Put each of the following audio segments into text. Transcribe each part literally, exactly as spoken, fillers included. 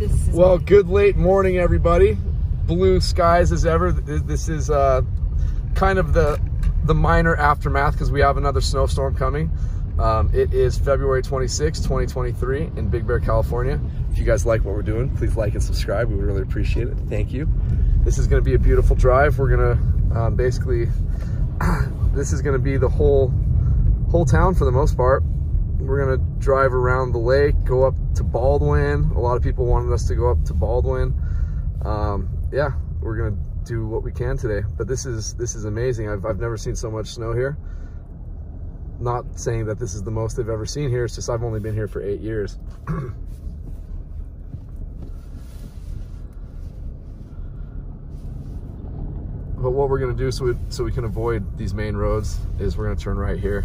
This is well, good late morning, everybody. Blue skies as ever. This is uh, kind of the the minor aftermath because we have another snowstorm coming. Um, it is February twenty-sixth, twenty twenty-three in Big Bear, California. If you guys like what we're doing, please like and subscribe. We would really appreciate it. Thank you. This is going to be a beautiful drive. We're going to um, basically, this is going to be the whole whole town for the most part. We're going to drive around the lake, go up to Baldwin. A lot of people wanted us to go up to Baldwin. Um, yeah, we're going to do what we can today. But this is this is amazing. I've, I've never seen so much snow here. Not saying that this is the most they've ever seen here. It's just I've only been here for eight years. But what we're going to do so we, so we can avoid these main roads is we're going to turn right here.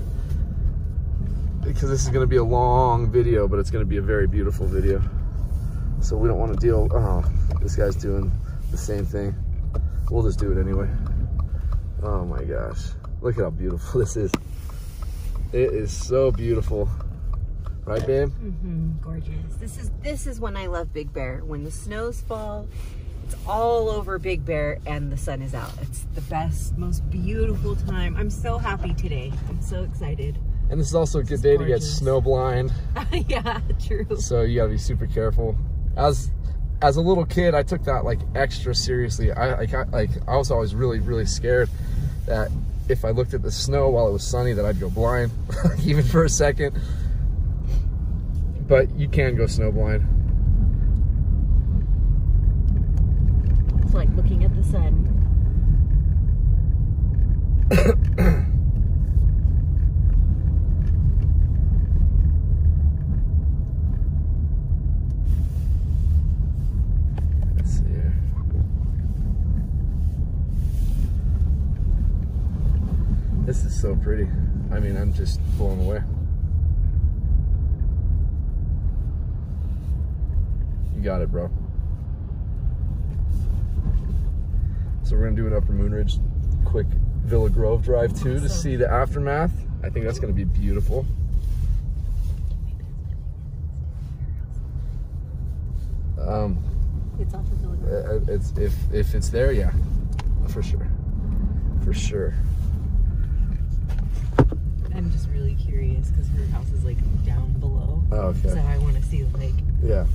Because this is going to be a long video, but it's going to be a very beautiful video. So we don't want to deal... Oh, this guy's doing the same thing. We'll just do it anyway. Oh my gosh. Look at how beautiful this is. It is so beautiful. Right, babe? Mm-hmm. Gorgeous. This is, this is when I love Big Bear. When the snows fall, it's all over Big Bear and the sun is out. It's the best, most beautiful time. I'm so happy today. I'm so excited. And this is also a good day to get snow blind. Yeah, true. So you gotta be super careful. As as a little kid, I took that like extra seriously. I like I, like I was always really really scared that if I looked at the snow while it was sunny, that I'd go blind, even for a second. But you can go snow blind. It's like looking at the sun. This is so pretty. I mean, I'm just blown away. You got it, bro. So we're gonna do an Upper Moonridge quick Villa Grove drive too to see the aftermath. I think that's gonna be beautiful. Um, it's off of Villa Grove. It's if if it's there, yeah, for sure, for sure. I'm just really curious because her house is like down below. Oh, okay. So I want to see like yeah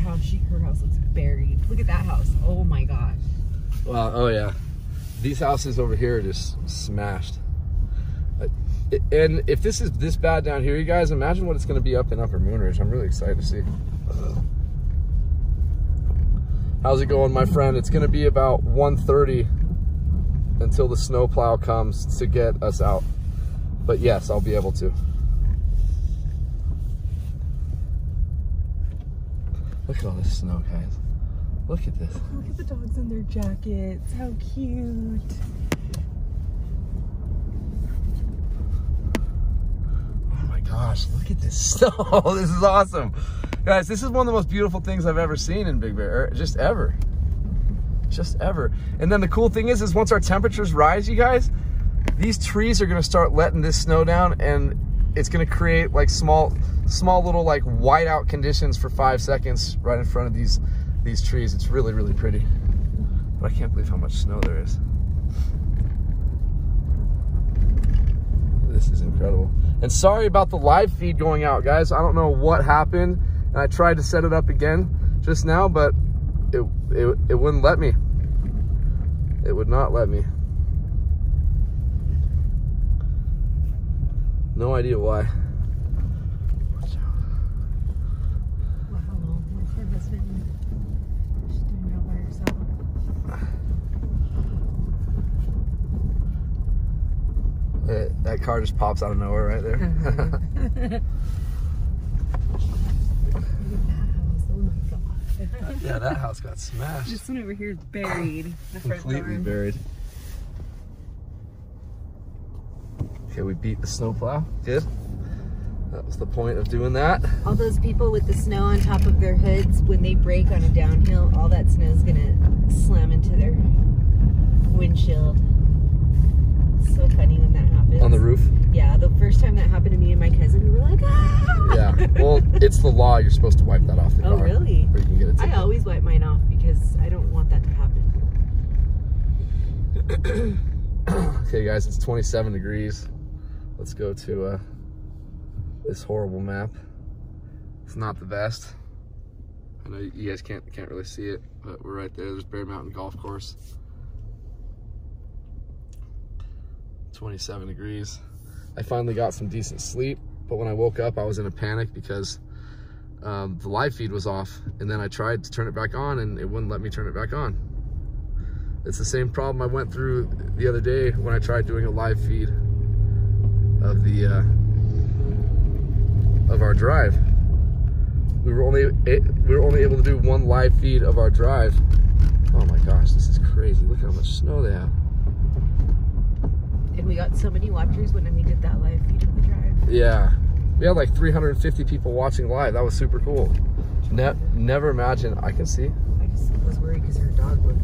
how she her house looks buried. Look at that house. Oh my gosh. Wow. Oh yeah. These houses over here are just smashed. And if this is this bad down here, you guys, imagine what it's going to be up in Upper Moonridge. I'm really excited to see. How's it going, my friend? It's going to be about one thirty until the snowplow comes to get us out. But yes, I'll be able to. Look at all this snow, guys. Look at this. Look at the dogs in their jackets. How cute. Oh my gosh, look at this snow. This is awesome. Guys, this is one of the most beautiful things I've ever seen in Big Bear, just ever. Just ever. And then the cool thing is, is once our temperatures rise, you guys, these trees are gonna start letting this snow down and it's gonna create like small, small little like whiteout conditions for five seconds right in front of these, these trees. It's really, really pretty. But I can't believe how much snow there is. This is incredible. And sorry about the live feed going out, guys. I don't know what happened. And I tried to set it up again just now, but it, it, it wouldn't let me. It would not let me. No idea why. Wow, what's her husband? She's doing it all by herself. It, that car just pops out of nowhere right there. Look at that house. Oh my god. Yeah, that house got smashed. This one over here is buried. The completely buried. Okay, we beat the snowplow. Good. That was the point of doing that. All those people with the snow on top of their hoods, when they brake on a downhill, all that snow is gonna slam into their windshield. It's so funny when that happens. On the roof? Yeah, the first time that happened to me and my cousin, we were like, ah! Yeah, well, it's the law. You're supposed to wipe that off the car. Oh, really? Or you can get a ticket. I Okay guys, it's twenty-seven degrees. Let's go to uh, this horrible map. It's not the best. I know you guys can't can't really see it, but we're right there. There's Bear Mountain Golf Course. twenty-seven degrees. I finally got some decent sleep, but when I woke up, I was in a panic because um, the live feed was off, and then I tried to turn it back on, and it wouldn't let me turn it back on. It's the same problem I went through the other day when I tried doing a live feed of the uh, of our drive. We were only we were only able to do one live feed of our drive. Oh my gosh, this is crazy! Look how much snow they have. And we got so many watchers when we did that live feed of the drive. Yeah, we had like three hundred fifty people watching live. That was super cool. Ne never imagine. I can see. I just was worried because her dog would.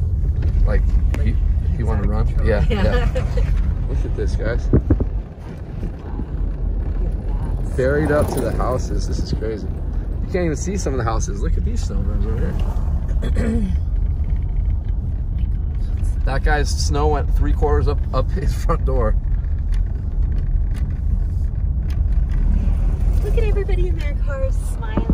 Like, like you, you want to run? Control. Yeah, yeah. yeah. Look at this, guys. Buried up to the houses. This is crazy. You can't even see some of the houses. Look at these snowbirds over here. That guy's snow went three quarters up up his front door. Look at everybody in their cars smiling.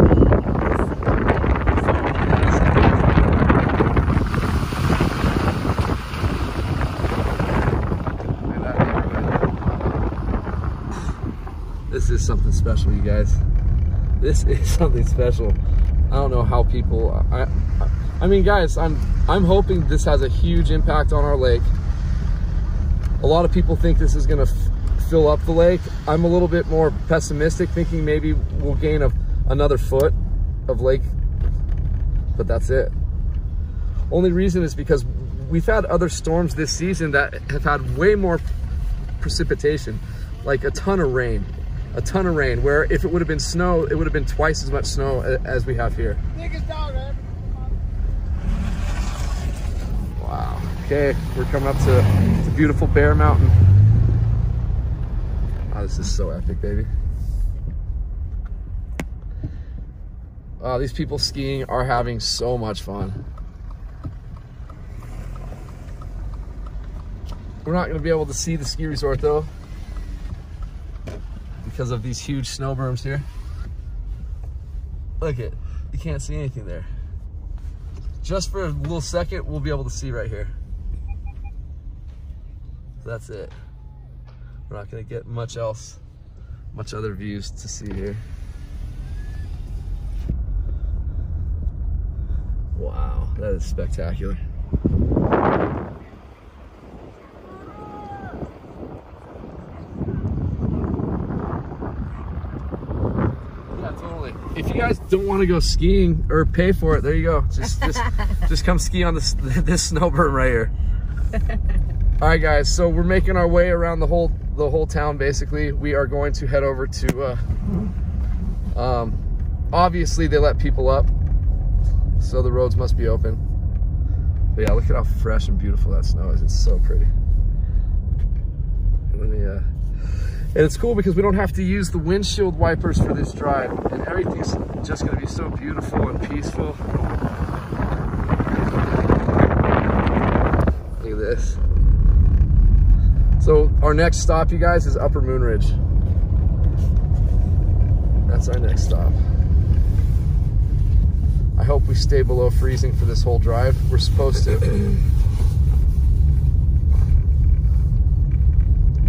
This is something special, you guys. This is something special. I don't know how people. I, I, I mean, guys, I'm I'm hoping this has a huge impact on our lake. A lot of people think this is going to fill up the lake. I'm a little bit more pessimistic, thinking maybe we'll gain a, another foot of lake, but that's it. Only reason is because we've had other storms this season that have had way more precipitation, like a ton of rain. A ton of rain, where if it would have been snow, it would have been twice as much snow as we have here. Wow. Okay, we're coming up to the beautiful Bear Mountain. Oh, this is so epic, baby. Oh, these people skiing are having so much fun. We're not going to be able to see the ski resort, though, because of these huge snow berms here. Look it, you can't see anything there. Just for a little second, we'll be able to see right here. So that's it. We're not gonna get much else, much other views to see here. Wow, that is spectacular. If you guys don't want to go skiing or pay for it, there you go. Just just, just come ski on this this snow berm right here. All right, guys. So we're making our way around the whole the whole town. Basically, we are going to head over to. Uh, um, obviously, they let people up, so the roads must be open. But yeah, look at how fresh and beautiful that snow is. It's so pretty. Let me. Uh, And it's cool because we don't have to use the windshield wipers for this drive, and everything's just going to be so beautiful and peaceful. Look at this. So our next stop, you guys, is Upper Moonridge. That's our next stop. I hope we stay below freezing for this whole drive. We're supposed to.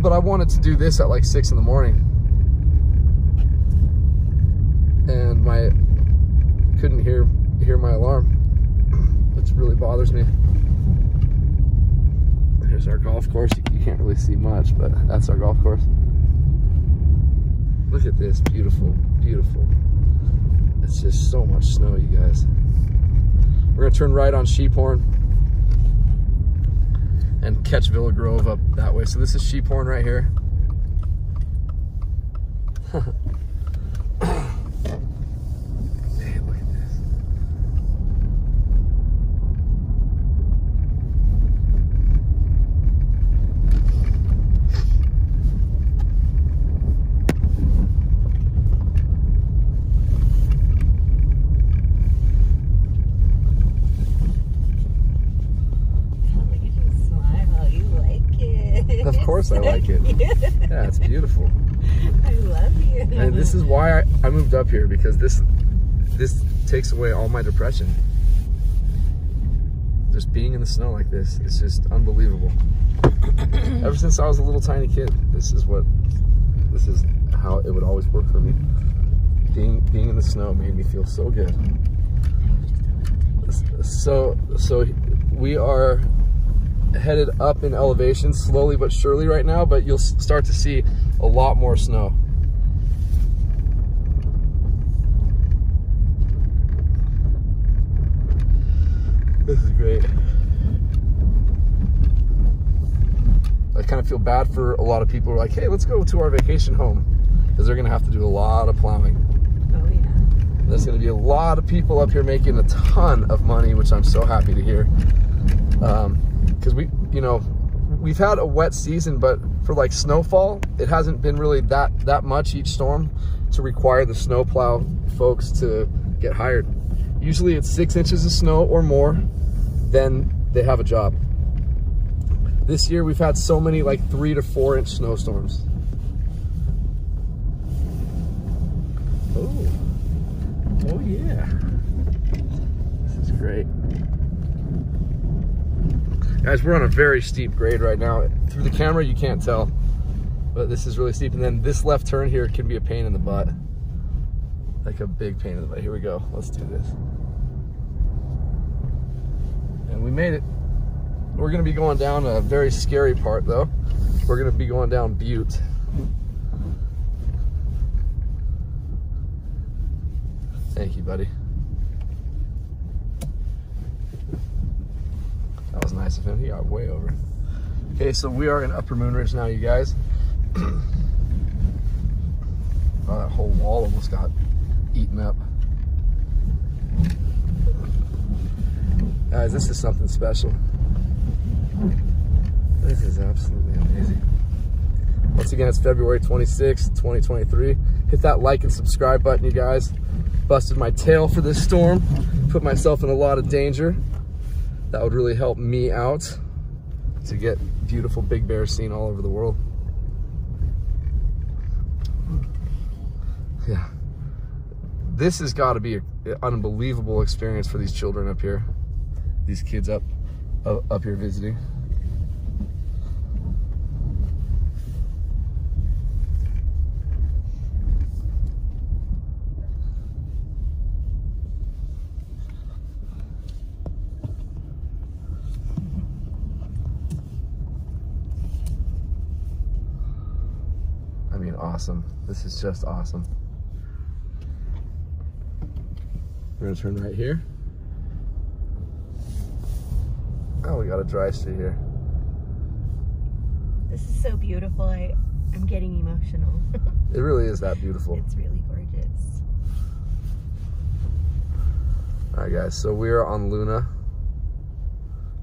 But I wanted to do this at like six in the morning, and my couldn't hear hear my alarm, which really bothers me. Here's our golf course. You can't really see much, but that's our golf course. Look at this, beautiful, beautiful. It's just so much snow, you guys. We're gonna turn right on Sheephorn and catch Villa Grove up that way. So this is Sheephorn right here. Hey, look at this. Look at his smile, you like. course I like it. Yeah, yeah, it's beautiful. I love you. And this is why I, I moved up here, because this this takes away all my depression. Just being in the snow like this, it's just unbelievable. Ever since I was a little tiny kid, this is what, this is how it would always work for me. Being being in the snow made me feel so good. So so we are headed up in elevation slowly but surely right now, but you'll start to see a lot more snow. This is great. I kind of feel bad for a lot of people who are like, hey, let's go to our vacation home, because they're going to have to do a lot of plowing. Oh, yeah. There's going to be a lot of people up here making a ton of money, which I'm so happy to hear. Um, because we, you know, we've had a wet season, but for like snowfall, it hasn't been really that, that much each storm to require the snowplow folks to get hired. Usually it's six inches of snow or more, then they have a job. This year we've had so many like three to four inch snowstorms. Oh, oh yeah. This is great. Guys, we're on a very steep grade right now. Through the camera you can't tell, but this is really steep. And then this left turn here can be a pain in the butt. Like a big pain in the butt. Here we go, let's do this. And we made it. We're gonna be going down a very scary part though. We're gonna be going down Butte. Thank you, buddy. That was nice of him, he got way over. Okay, so we are in Upper Moonridge now, you guys. Oh, that whole wall almost got eaten up. Guys, this is something special. This is absolutely amazing. Once again, it's February twenty-sixth, twenty twenty-three. Hit that like and subscribe button, you guys. Busted my tail for this storm. Put myself in a lot of danger. That would really help me out to get beautiful Big Bear seen all over the world. Yeah. This has got to be an unbelievable experience for these children up here, these kids up uh, up here visiting. I mean, awesome. This is just awesome. We're gonna turn right here. Oh, we got a dry street here. This is so beautiful. I, I'm getting emotional. It really is that beautiful. It's really gorgeous. All right, guys. So we are on Luna.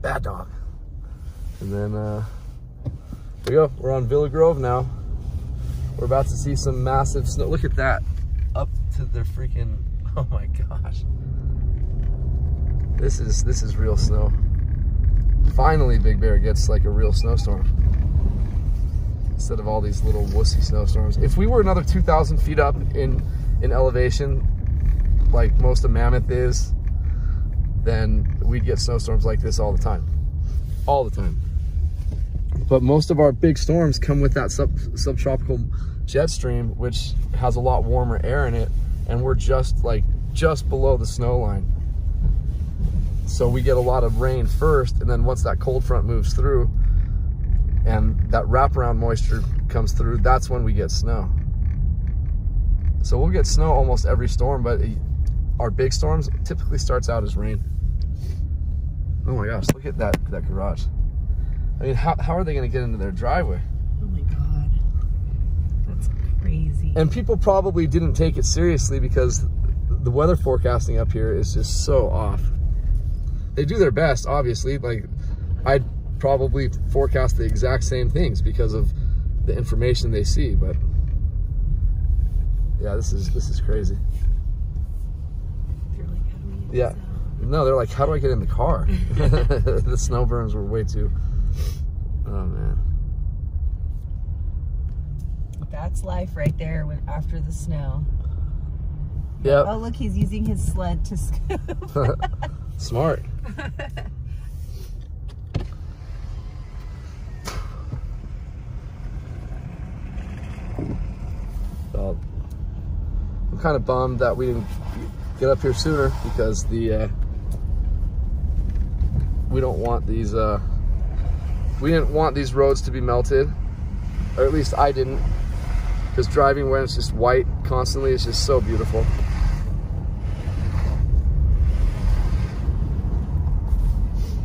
Bad dog. And then uh, there we go. We're on Villa Grove now. We're about to see some massive snow. Look at that. Up to their freaking. Oh my gosh. This is this is real snow. Finally Big Bear gets like a real snowstorm. Instead of all these little wussy snowstorms. If we were another two thousand feet up in, in elevation, like most of Mammoth is, then we'd get snowstorms like this all the time. All the time. But most of our big storms come with that sub, subtropical jet stream, which has a lot warmer air in it. And we're just like just below the snow line, so we get a lot of rain first, and then once that cold front moves through and that wraparound moisture comes through, that's when we get snow. So we'll get snow almost every storm, but it, our big storms typically starts out as rain. Oh my gosh, look at that that garage. I mean, how, how are they going to get into their driveway? Crazy. And people probably didn't take it seriously because the weather forecasting up here is just so off. They do their best, obviously. Like, I'd probably forecast the exact same things because of the information they see. But yeah, this is this is crazy. They're like, how do we yeah, no, they're like, how do I get in the car? The snow burns were way too. Oh man. That's life right there when, after the snow. Yep. Oh, look, he's using his sled to scoop. Smart. Well, I'm kind of bummed that we didn't get up here sooner because the uh, we don't want these uh, we didn't want these roads to be melted, or at least I didn't, because driving when it's just white constantly is just so beautiful.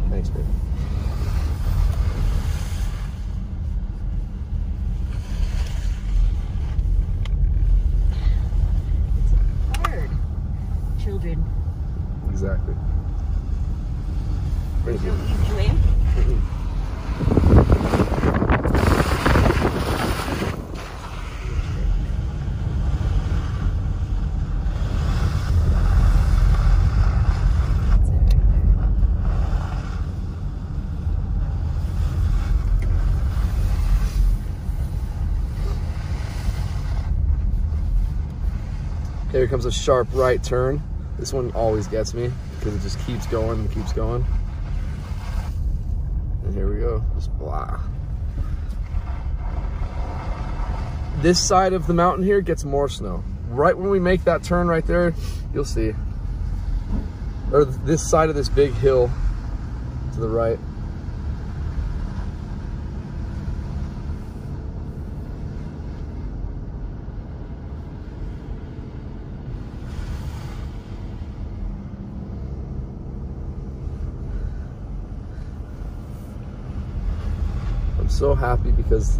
Thanks, baby. It's hard. Children. Exactly. Pretty good. Easy way. Here comes a sharp right turn. This one always gets me because it just keeps going and keeps going. And here we go. Just blah. This side of the mountain here gets more snow. Right when we make that turn right there, you'll see. Or this side of this big hill to the right. So happy because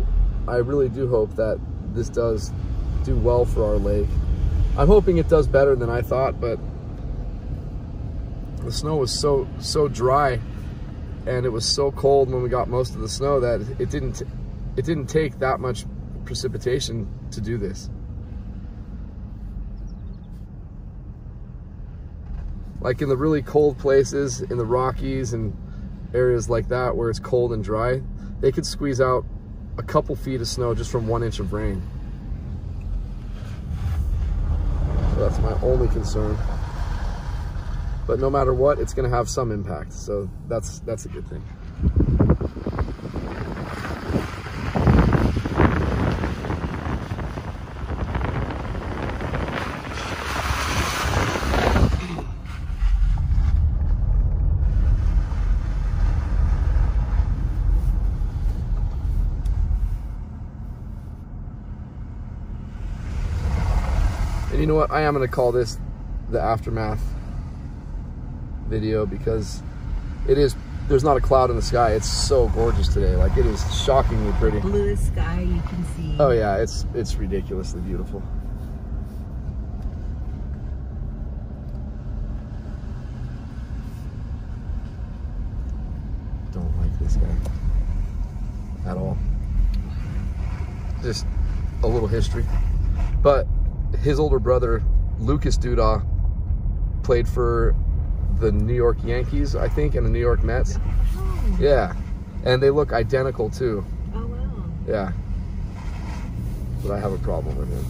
I really do hope that this does do well for our lake. I'm hoping it does better than I thought, but the snow was so so dry and it was so cold when we got most of the snow that it didn't it didn't take that much precipitation to do this. Like in the really cold places in the Rockies and areas like that where it's cold and dry, they could squeeze out a couple feet of snow just from one inch of rain. So that's my only concern. But no matter what, it's gonna have some impact. So that's, that's a good thing. You know what, I am going to call this the aftermath video because it is, there's not a cloud in the sky. It's so gorgeous today. Like, it is shockingly pretty. Bluest sky you can see. Oh yeah, it's it's ridiculously beautiful. Don't like this guy at all. Just a little history. But his older brother, Lucas Duda, played for the New York Yankees, I think, and the New York Mets. Oh. Yeah. And they look identical, too. Oh, wow. Yeah. But I have a problem with him.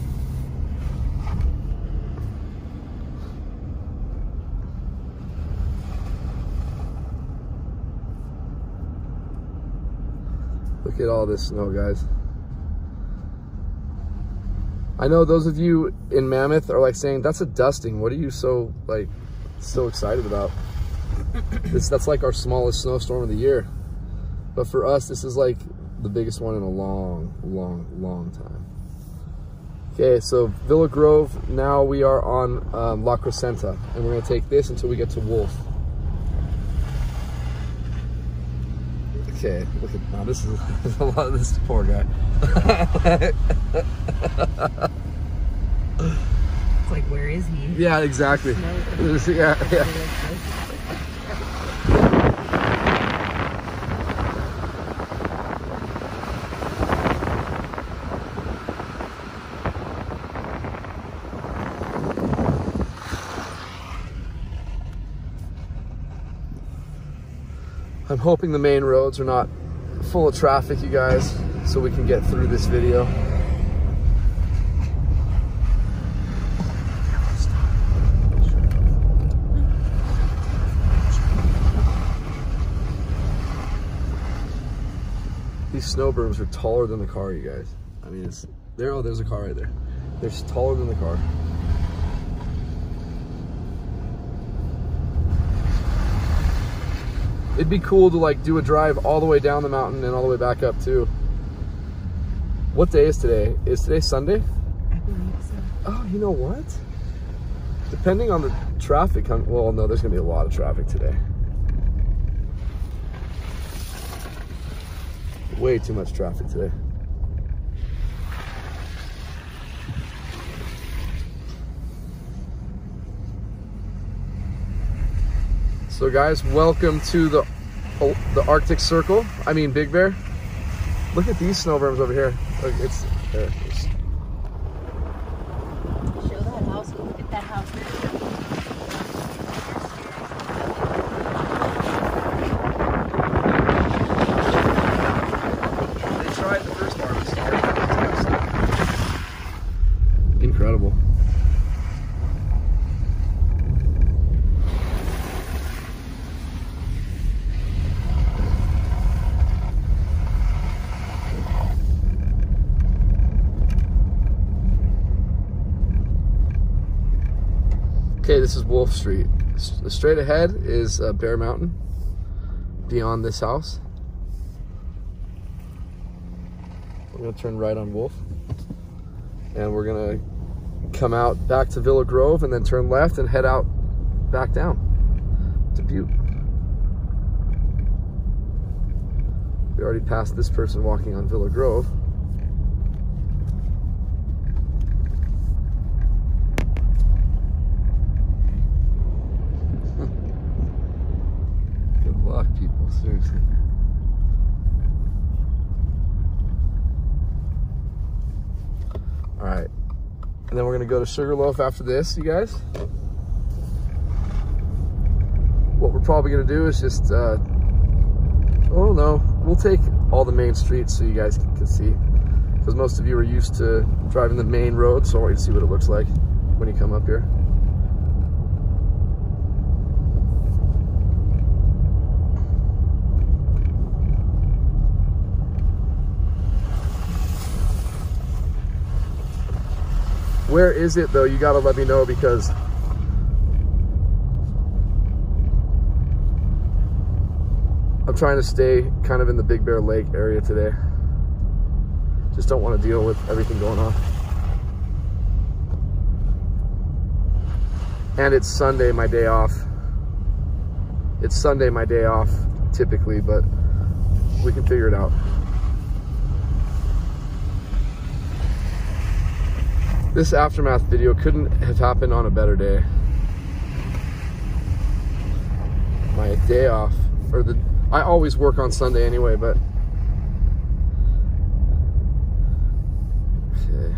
Look at all this snow, guys. I know those of you in Mammoth are like saying, that's a dusting. What are you so like so excited about? This, that's like our smallest snowstorm of the year. But for us, this is like the biggest one in a long, long, long time. Okay, so Villa Grove, now we are on um, La Crescenta. And we're gonna take this until we get to Wolf. Okay, look at, now this is, this is a lot of this poor guy. It's like, where is he? Yeah, exactly. Yeah, yeah. I'm hoping the main roads are not full of traffic, you guys, so we can get through this video. These snow berms are taller than the car, you guys. I mean, it's there. Oh, there's a car right there. They're taller than the car. It'd be cool to like do a drive all the way down the mountain and all the way back up too. What day is today? Is today Sunday? I believe so. Oh, you know what? Depending on the traffic, I'm, well, no, there's gonna be a lot of traffic today. Way too much traffic today. So guys, welcome to the the Arctic Circle. I mean Big Bear. Look at these snow berms over here. Look, it's there. It's... Show that house. Look at that house. They tried the first harvest. Incredible. Okay, this is Wolf Street. Straight ahead is uh, Bear Mountain, beyond this house. We're gonna turn right on Wolf. And we're gonna come out back to Villa Grove and then turn left and head out back down to Butte. We already passed this person walking on Villa Grove. Seriously. All right, and then we're gonna go to Sugarloaf after this, you guys. What we're probably gonna do is just, uh, oh no, we'll take all the main streets so you guys can, can see, because most of you are used to driving the main road, so I want you to see what it looks like when you come up here. Where is it though? You gotta let me know because I'm trying to stay kind of in the Big Bear Lake area today. Just don't want to deal with everything going on. And it's Sunday, my day off. It's Sunday, my day off, typically, but we can figure it out. This aftermath video couldn't have happened on a better day. My day off, or the, I always work on Sunday anyway, but. Okay.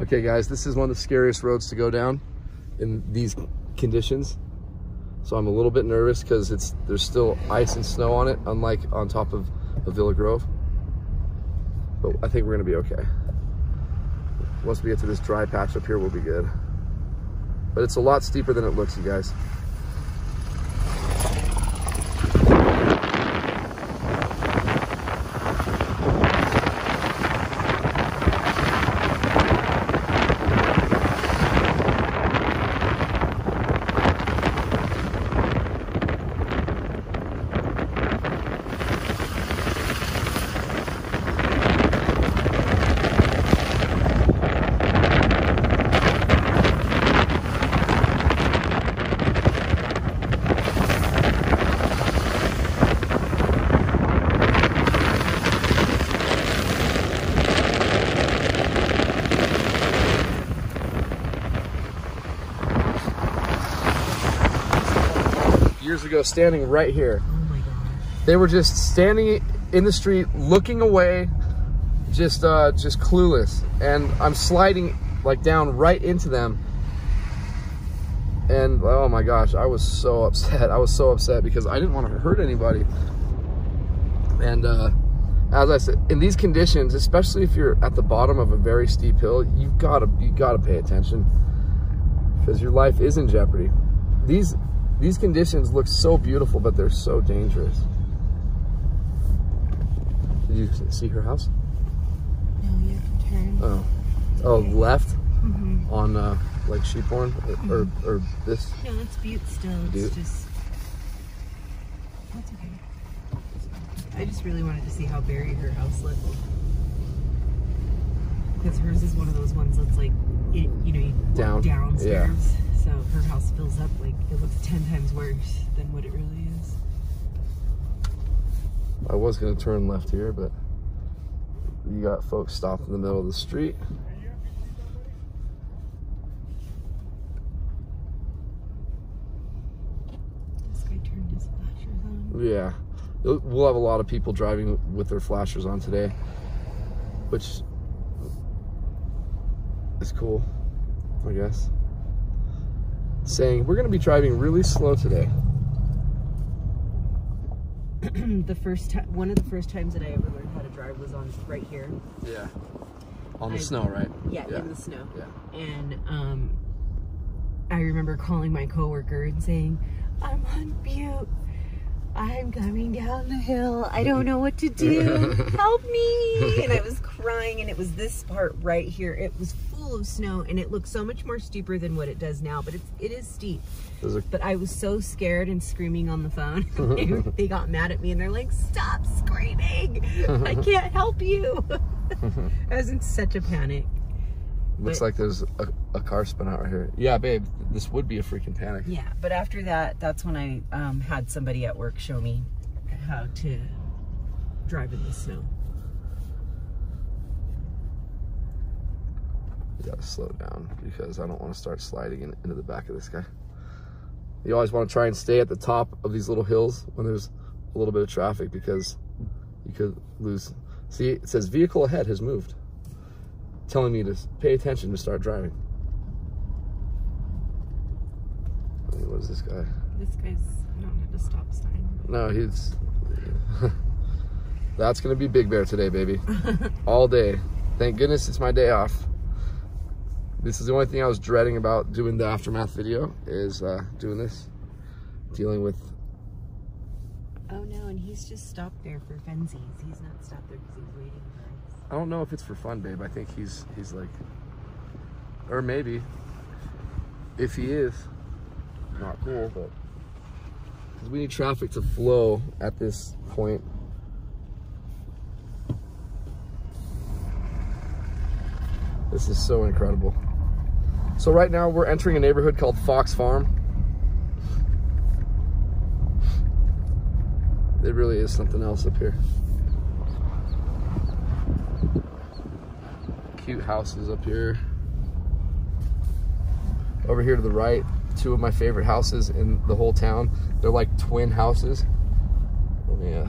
Okay guys, this is one of the scariest roads to go down in these conditions. So I'm a little bit nervous because it's there's still ice and snow on it, unlike on top of, of Villa Grove. But I think we're gonna be okay. Once we get to this dry patch up here, we'll be good. But it's a lot steeper than it looks, you guys. Ago standing right here. Oh my God. They were just standing in the street looking away, just uh just clueless, and I'm sliding like down right into them, and oh my gosh, I was so upset. I was so upset because I didn't want to hurt anybody. And uh, as I said, in these conditions, especially if you're at the bottom of a very steep hill, you've got to you got to pay attention, because your life is in jeopardy. These these conditions look so beautiful, but they're so dangerous. Did you see her house? No, you have to turn. Oh, oh, left mm-hmm. on uh, like Sheephorn or, mm-hmm. or or this. No, it's Butte still. It's Butte. Just. That's okay. I just really wanted to see how buried her house looked, because hers is one of those ones that's like, it, you know, you down, downstairs, yeah. So her house fills up, like it looks ten times worse than what it really is. I was gonna turn left here, but you got folks stopped in the middle of the street. This guy turned his flashers on. Yeah. We'll have a lot of people driving with their flashers on today, which is cool, I guess. Saying, we're going to be driving really slow today. The first time, one of the first times that I ever learned how to drive was on right here. Yeah. On the I, snow, right? Yeah, yeah, in the snow. Yeah. And um, I remember calling my coworker and saying, I'm on Butte. I'm coming down the hill. I don't know what to do. Help me. And I was crying, and it was this part right here. It was full of snow, and it looked so much more steeper than what it does now, but it's, it is steep. A... But I was so scared and screaming on the phone. They got mad at me, and they're like, stop screaming. I can't help you. I was in such a panic. Looks but, like there's a, a car spun out right here. Yeah, babe, this would be a freaking panic. Yeah, but after that, that's when I um, had somebody at work show me how to drive in the snow. You gotta slow down, because I don't want to start sliding in, into the back of this guy. You always want to try and stay at the top of these little hills when there's a little bit of traffic, because you could lose. See, it says vehicle ahead has moved. Telling me to pay attention to start driving. I mean, what is this guy? This guy's not at a stop sign. No, he's. That's gonna be Big Bear today, baby. All day. Thank goodness it's my day off. This is the only thing I was dreading about doing the aftermath video, is uh, doing this, dealing with. Oh no! And he's just stopped there for funsies. He's not stopped there because he's waiting for. I don't know if it's for fun, babe. I think he's he's like, or maybe if he is, not cool, but because we need traffic to flow at this point. This is so incredible. So right now we're entering a neighborhood called Fox Farm. It really is something else up here. Cute houses up here. Over here to the right, two of my favorite houses in the whole town. They're like twin houses. Let me uh,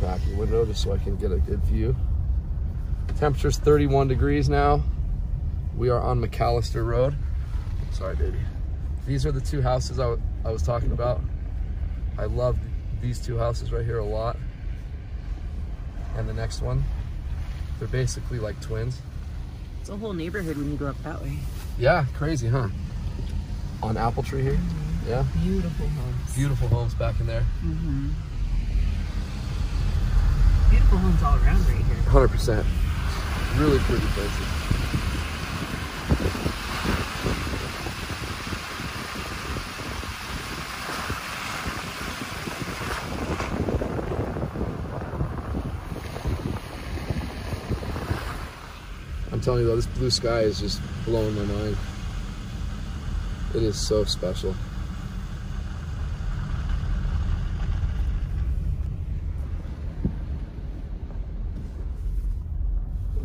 crack the window just so I can get a good view. Temperature's thirty-one degrees now. We are on McAllister Road. Sorry, baby. These are the two houses I, I was talking about. I love these two houses right here a lot. And the next one. They're basically like twins. It's a whole neighborhood when you go up that way. Yeah, crazy, huh? On Apple Tree here. Mm-hmm. Yeah. Beautiful homes. Beautiful homes back in there. Mm-hmm. Beautiful homes all around right here. one hundred percent. Really pretty places. Telling you though, this blue sky is just blowing my mind. It is so special.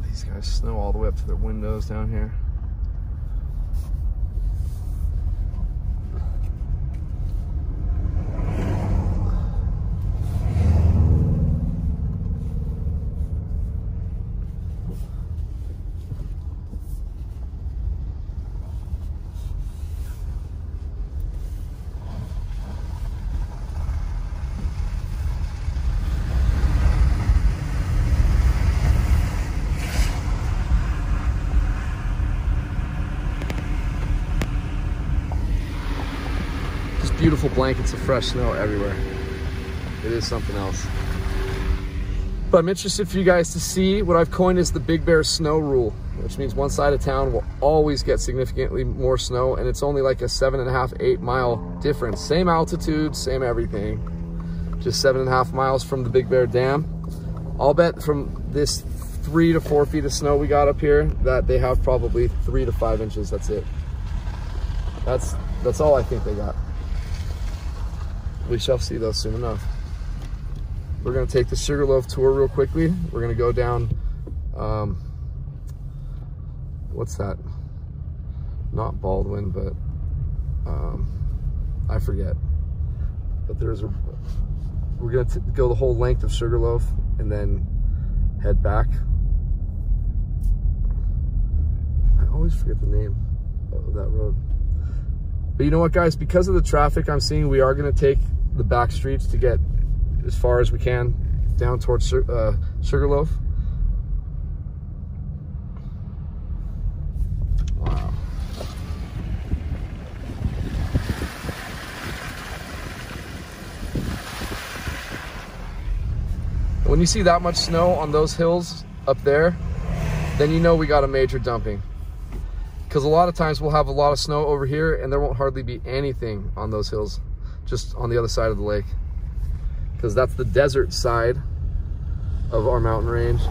These guys snow all the way up to their windows down here. beautiful blankets of fresh snow everywhere. It is something else. But I'm interested for you guys to see what I've coined as the Big Bear snow rule, which means one side of town will always get significantly more snow, and it's only like a seven and a half, eight mile difference. Same altitude, same everything. Just seven and a half miles from the Big Bear Dam. I'll bet from this three to four feet of snow we got up here that they have probably three to five inches, that's it. That's, that's all I think they got. We shall see though soon enough. We're gonna take the Sugarloaf tour real quickly. We're gonna go down, um, what's that? Not Baldwin, but um, I forget. But there's a, we're gonna t go the whole length of Sugarloaf and then head back. I always forget the name of that road. But you know what, guys? Because of the traffic I'm seeing, we are gonna take the back streets to get as far as we can down towards uh, Sugarloaf. Wow. When you see that much snow on those hills up there, then you know we got a major dumping. Because a lot of times we'll have a lot of snow over here and there won't hardly be anything on those hills, just on the other side of the lake. Because that's the desert side of our mountain range,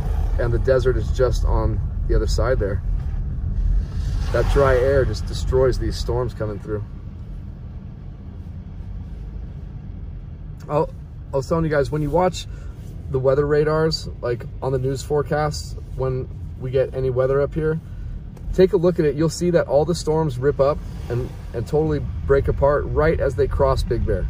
and the desert is just on the other side there. That dry air just destroys these storms coming through. I'll, I was telling you guys, when you watch the weather radars, like on the news forecasts, when we get any weather up here, take a look at it. You'll see that all the storms rip up and, and totally break apart right as they cross Big Bear.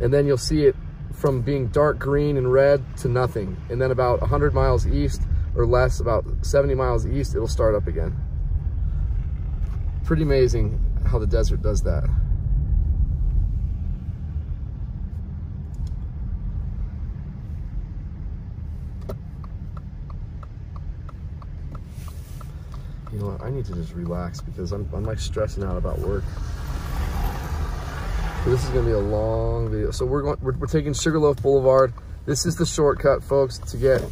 And then you'll see it from being dark green and red to nothing. And then about one hundred miles east or less, about seventy miles east, it'll start up again. Pretty amazing how the desert does that. You know what, I need to just relax because I'm, I'm like stressing out about work. So this is gonna be a long video. So we're going, we're, we're taking Sugarloaf Boulevard. This is the shortcut, folks, to get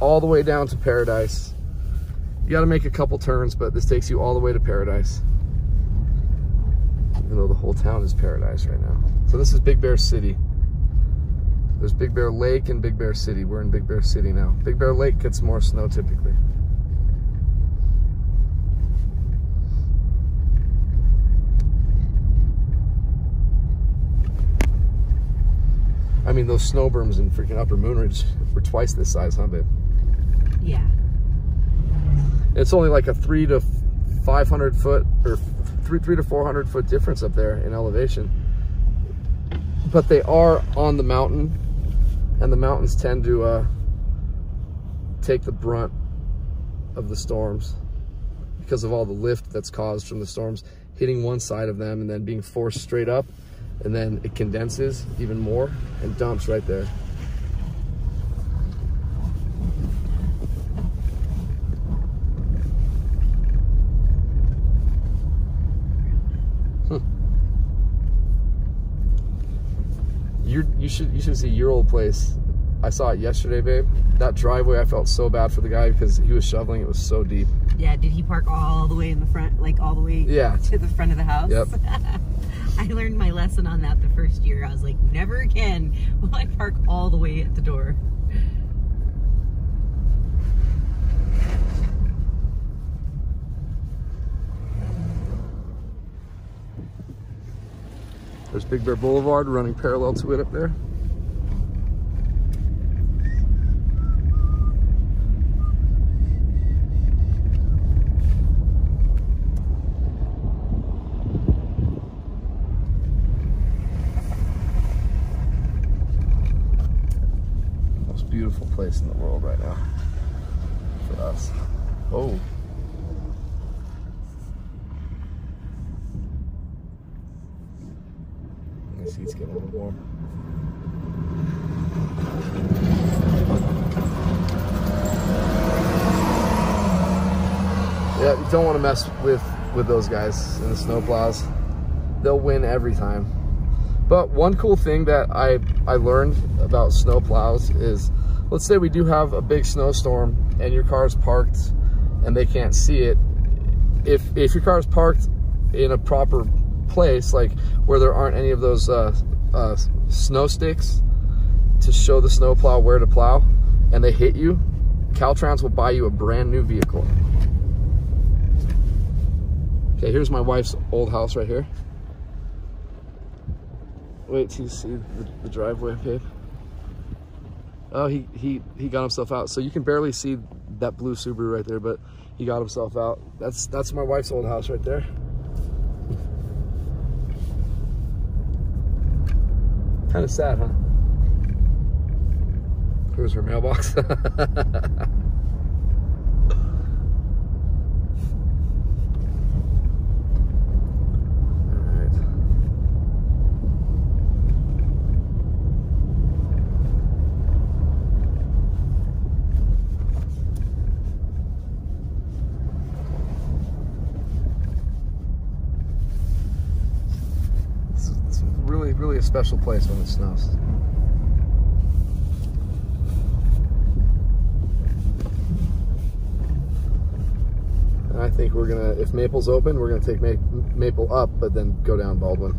all the way down to Paradise. You gotta make a couple turns, but this takes you all the way to Paradise. Even though the whole town is Paradise right now. So this is Big Bear City. There's Big Bear Lake and Big Bear City. We're in Big Bear City now. Big Bear Lake gets more snow typically. I mean, those snow berms in freaking Upper Moonridge were twice this size, huh, babe? Yeah. It's only like a three to five hundred foot, or three three to four hundred foot difference up there in elevation. But they are on the mountain, and the mountains tend to uh, take the brunt of the storms because of all the lift that's caused from the storms hitting one side of them and then being forced straight up. And then it condenses even more and dumps right there. Huh. You you should you should see your old place. I saw it yesterday, babe. That driveway, I felt so bad for the guy because he was shoveling. It was so deep. Yeah, did he park all the way in the front, like all the way yeah. to the front of the house? Yep. I learned my lesson on that the first year. I was like, never again will I park all the way at the door. There's Big Bear Boulevard running parallel to it up there. Beautiful place in the world right now for us. Oh. My seat's getting a little warm. Yeah, you don't want to mess with, with those guys in the snowplows. They'll win every time. But one cool thing that I, I learned about snow plows is, let's say we do have a big snowstorm and your car's parked and they can't see it. If, if your car's parked in a proper place, like where there aren't any of those uh, uh, snow sticks to show the snow plow where to plow, and they hit you, Caltrans will buy you a brand new vehicle. Okay, here's my wife's old house right here. Wait till you see the, the driveway, babe. Oh, he, he, he got himself out. So you can barely see that blue Subaru right there, but he got himself out. That's, that's my wife's old house right there. Kind of sad, huh? Here's her mailbox. Really a special place when it snows. And I think we're gonna, if Maple's open, we're gonna take Ma- Maple up, but then go down Baldwin.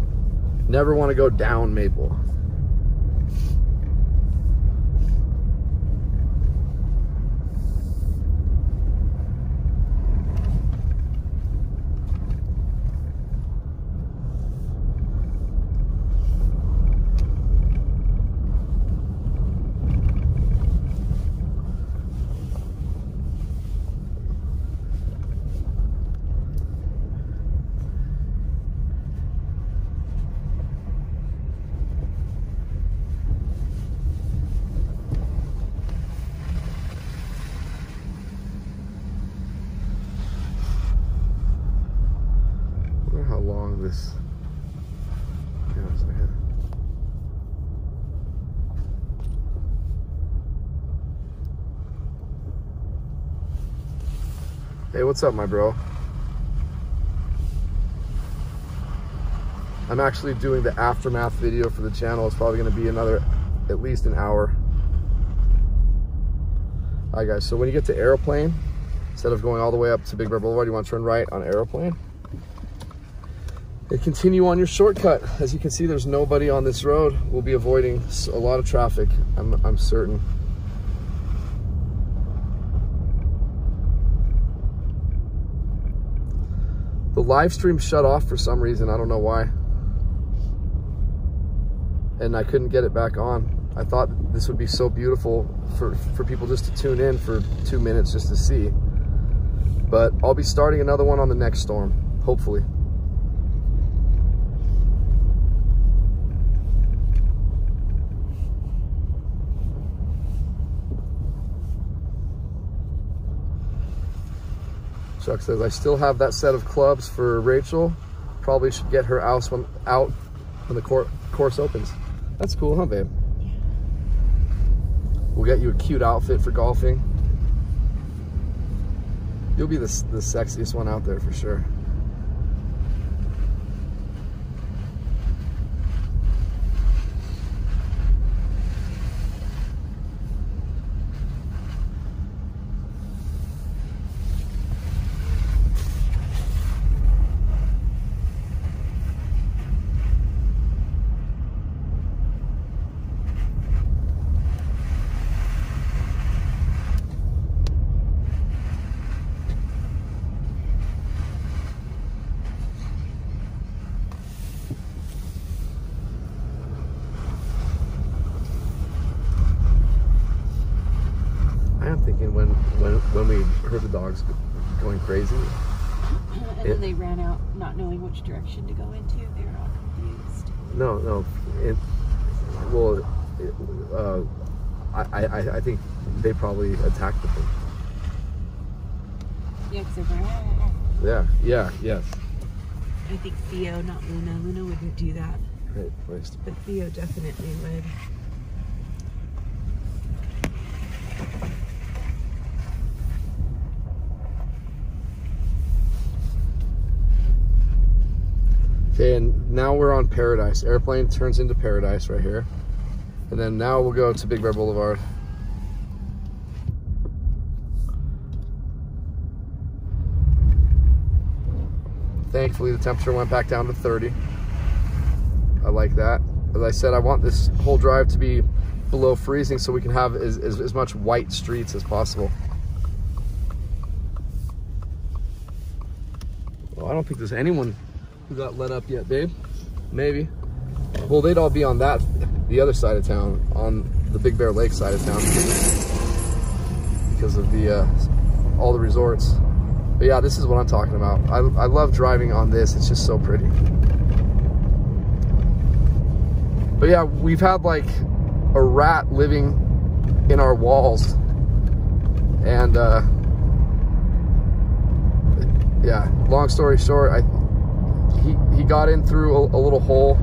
Never wanna go down Maple. Hey, what's up, my bro? I'm actually doing the aftermath video for the channel. It's probably going to be another, at least an hour. All right, guys, so when you get to Aeroplane, instead of going all the way up to Big Bear Boulevard, you want to turn right on Aeroplane. And continue on your shortcut. As you can see, there's nobody on this road. We'll be avoiding a lot of traffic, I'm, I'm certain. The live stream shut off for some reason, I don't know why. And I couldn't get it back on. I thought this would be so beautiful for, for people just to tune in for two minutes just to see. But I'll be starting another one on the next storm, hopefully. Chuck says, I still have that set of clubs for Rachel. Probably should get her house when, out when the cor course opens. That's cool, huh, babe? Yeah. We'll get you a cute outfit for golfing. You'll be the, the sexiest one out there for sure. Going crazy. And then it, they ran out not knowing which direction to go into. They were all confused. No, no. It, well, it, uh, I, I, I think they probably attacked the thing. Yeah, because they're like, oh. Yeah, yeah, yes. I think Theo, not Luna. Luna wouldn't do that. Great place. But Theo definitely would. And now we're on Paradise. Airplane turns into Paradise right here. And then now we'll go to Big Bear Boulevard. Thankfully, the temperature went back down to thirty. I like that. As I said, I want this whole drive to be below freezing so we can have as, as, as much white streets as possible. Well, I don't think there's anyone who got let up yet, babe. Maybe. Well, they'd all be on that, the other side of town, on the Big Bear Lake side of town because of the, uh, all the resorts. But yeah, this is what I'm talking about. I, I love driving on this. It's just so pretty. But yeah, we've had like a rat living in our walls. And uh, yeah, long story short, I, he, he got in through a, a little hole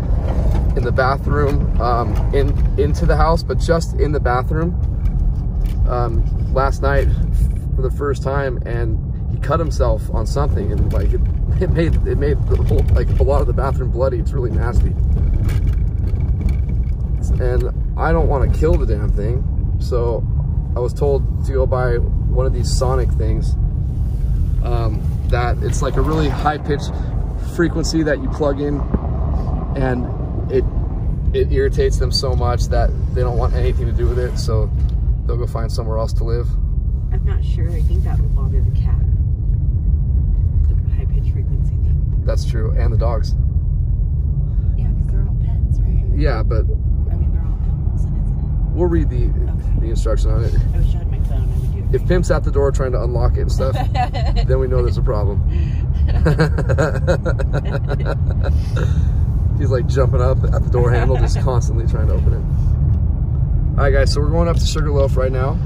in the bathroom um, in into the house, but just in the bathroom um, last night for the first time. And cut himself on something, and like it, it made it made the whole, like a lot of the bathroom bloody. It's really nasty, and I don't want to kill the damn thing, so I was told to go buy one of these sonic things um, that it's like a really high-pitched frequency that you plug in, and it it irritates them so much that they don't want anything to do with it, so they'll go find somewhere else to live. I'm not sure. I think that would bother the cat. Frequency thing. That's true, and the dogs. Yeah, because they're all pets, right? Yeah, but I mean, they're all animals, and it's an... We'll read the okay. the instruction on it. I wish I had my phone. I would do it. If Pimp's at the door trying to unlock it and stuff, then we know there's a problem. He's like jumping up at the door handle, just constantly trying to open it. All right, guys, so we're going up to Sugarloaf right now.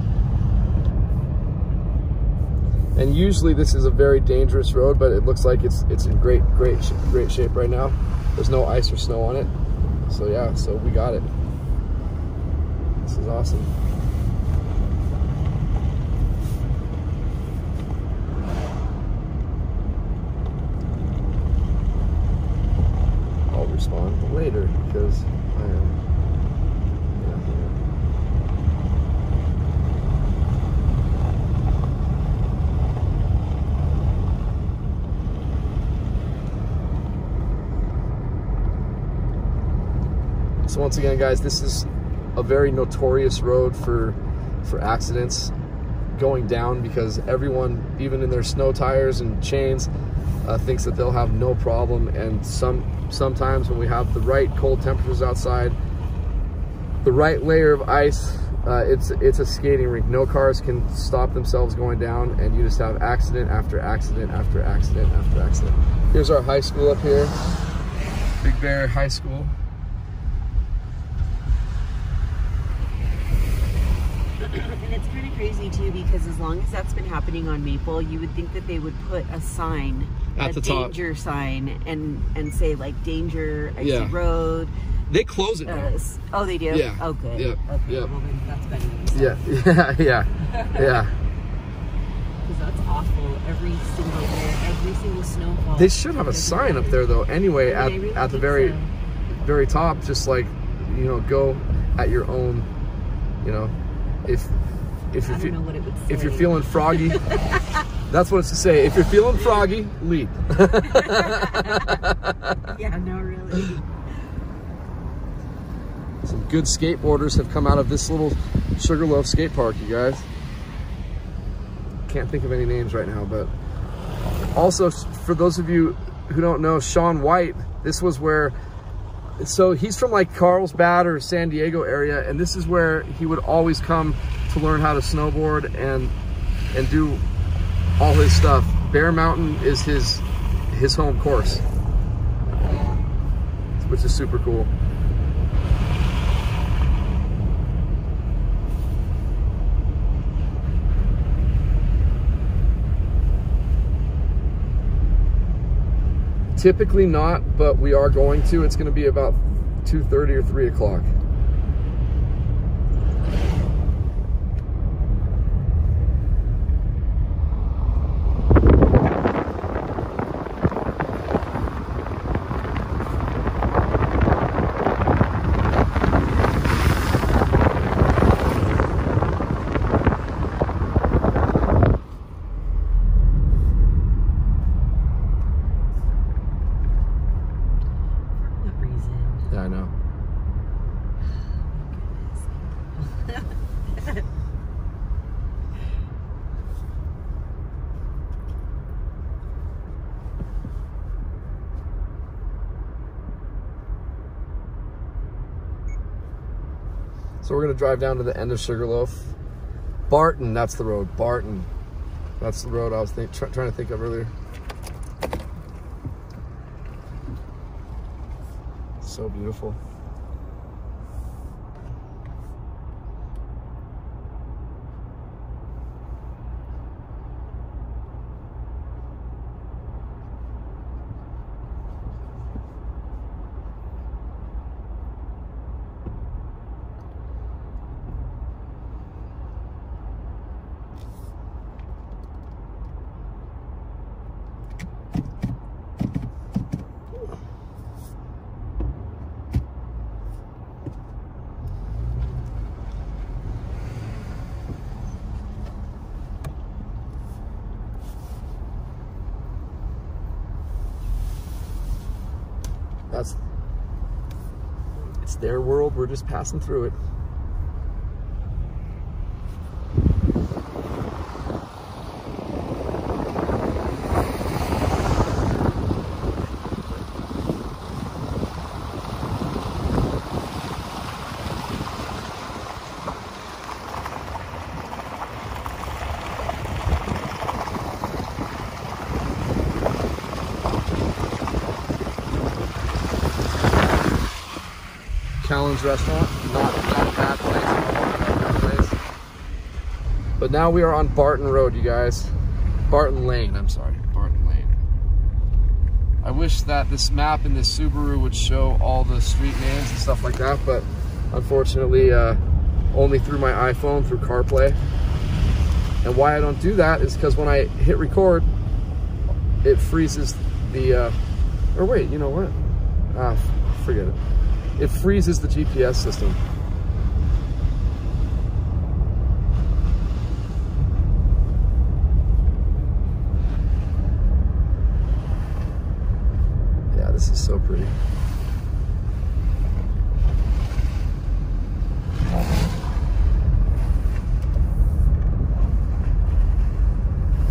And usually this is a very dangerous road, but it looks like it's it's in great, great, great shape right now. There's no ice or snow on it. So yeah, so we got it. This is awesome. I'll respond later because I am... So once again, guys, this is a very notorious road for for accidents going down because everyone, even in their snow tires and chains, uh, thinks that they'll have no problem. And some sometimes when we have the right cold temperatures outside, the right layer of ice, uh, it's it's a skating rink. No cars can stop themselves going down, and you just have accident after accident after accident after accident. Here's our high school up here, Big Bear High School. And it's kind of crazy too, because as long as that's been happening on Maple, you would think that they would put a sign, At a the danger top. sign, and and say like danger, icy yeah. road. They close it. Uh, oh, they do. Yeah. Oh, good. Yeah. Okay. Yeah. Well, then that's better than stuff. Yeah. Yeah. Yeah. Yeah. Because that's awful. Every single day, every single snowfall. They should have a sign up there though. Anyway, I mean, at really at the very, so. very top, just like, you know, go at your own, you know. If if you're, I don't know what it would say. If you're feeling froggy, that's what it's to say. If you're feeling froggy, leap. Yeah, no, really. Some good skateboarders have come out of this little Sugarloaf skate park, you guys. Can't think of any names right now, but also for those of you who don't know, Sean White, this was where... So he's from like Carlsbad or San Diego area, and this is where he would always come to learn how to snowboard and and do all his stuff. Bear Mountain is his his home course, which is super cool. Typically not, but we are going to. It's going to be about two thirty or three o'clock. Yeah, I know. So we're gonna drive down to the end of Sugarloaf. Barton, that's the road, Barton. That's the road I was think, try, trying to think of earlier. So beautiful. That's, it's their world, we're just passing through it. Restaurant, not, not a bad place, not a bad place. But now we are on Barton Road, you guys. Barton Lane, I'm sorry, Barton Lane. I wish that this map in this Subaru would show all the street names and stuff like that, but unfortunately, uh, only through my iPhone, through CarPlay. And why I don't do that is because when I hit record, it freezes the, uh, or wait, you know what? Ah, forget it. It freezes the G P S system. Yeah, this is so pretty.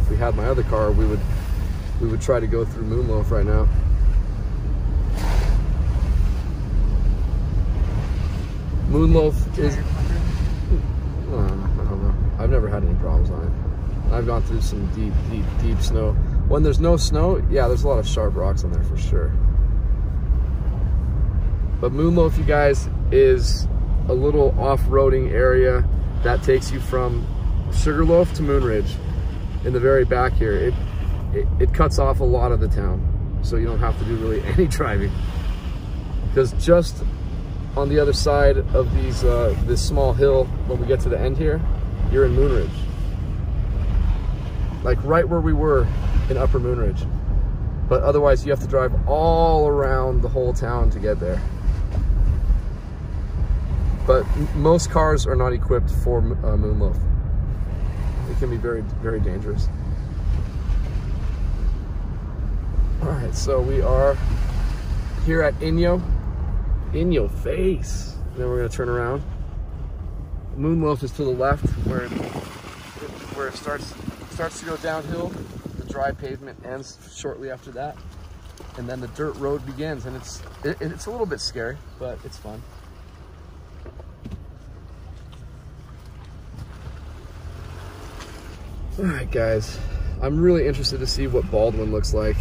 If we had my other car, we would we would try to go through Moonloaf right now. Moonloaf is, oh, I don't know. I've never had any problems on it. I've gone through some deep, deep, deep snow. When there's no snow, yeah, there's a lot of sharp rocks on there for sure. But Moonloaf, you guys, is a little off-roading area that takes you from Sugarloaf to Moonridge in the very back here. It, it, it cuts off a lot of the town, so you don't have to do really any driving. Because just on the other side of these, uh, this small hill, when we get to the end here, you're in Moonridge. Like right where we were in Upper Moonridge. But otherwise you have to drive all around the whole town to get there. But most cars are not equipped for uh, Moonloaf. It can be very, very dangerous. All right, so we are here at Inyo. In your face. And then we're gonna turn around. Moonloaf is to the left where it, where it starts starts to go downhill. The dry pavement ends shortly after that. And then the dirt road begins, and it's it, it's a little bit scary, but it's fun. All right, guys. I'm really interested to see what Baldwin looks like.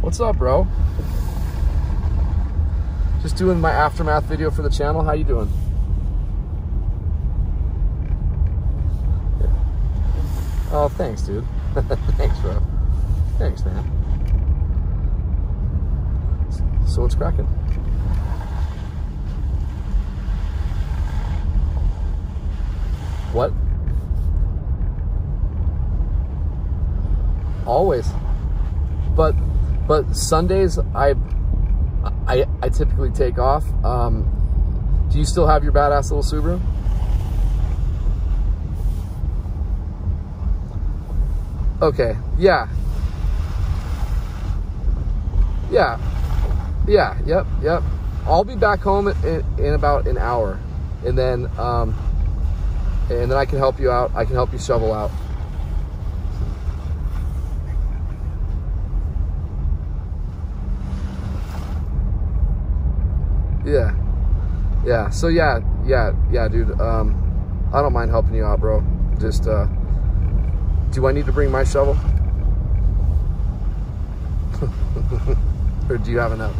What's up, bro? Just doing my aftermath video for the channel. How you doing? Yeah. Oh, thanks, dude. Thanks, bro. Thanks, man. So what's cracking? What? always. But but Sundays I I I typically take off. Um, do you still have your badass little Subaru? Okay. Yeah. Yeah. Yeah. Yep. Yep. I'll be back home in, in about an hour, and then um, and then I can help you out. I can help you shovel out. Yeah. Yeah. So yeah. Yeah. Yeah, dude. Um, I don't mind helping you out, bro. Just. Uh, Do I need to bring my shovel? Or do you have enough?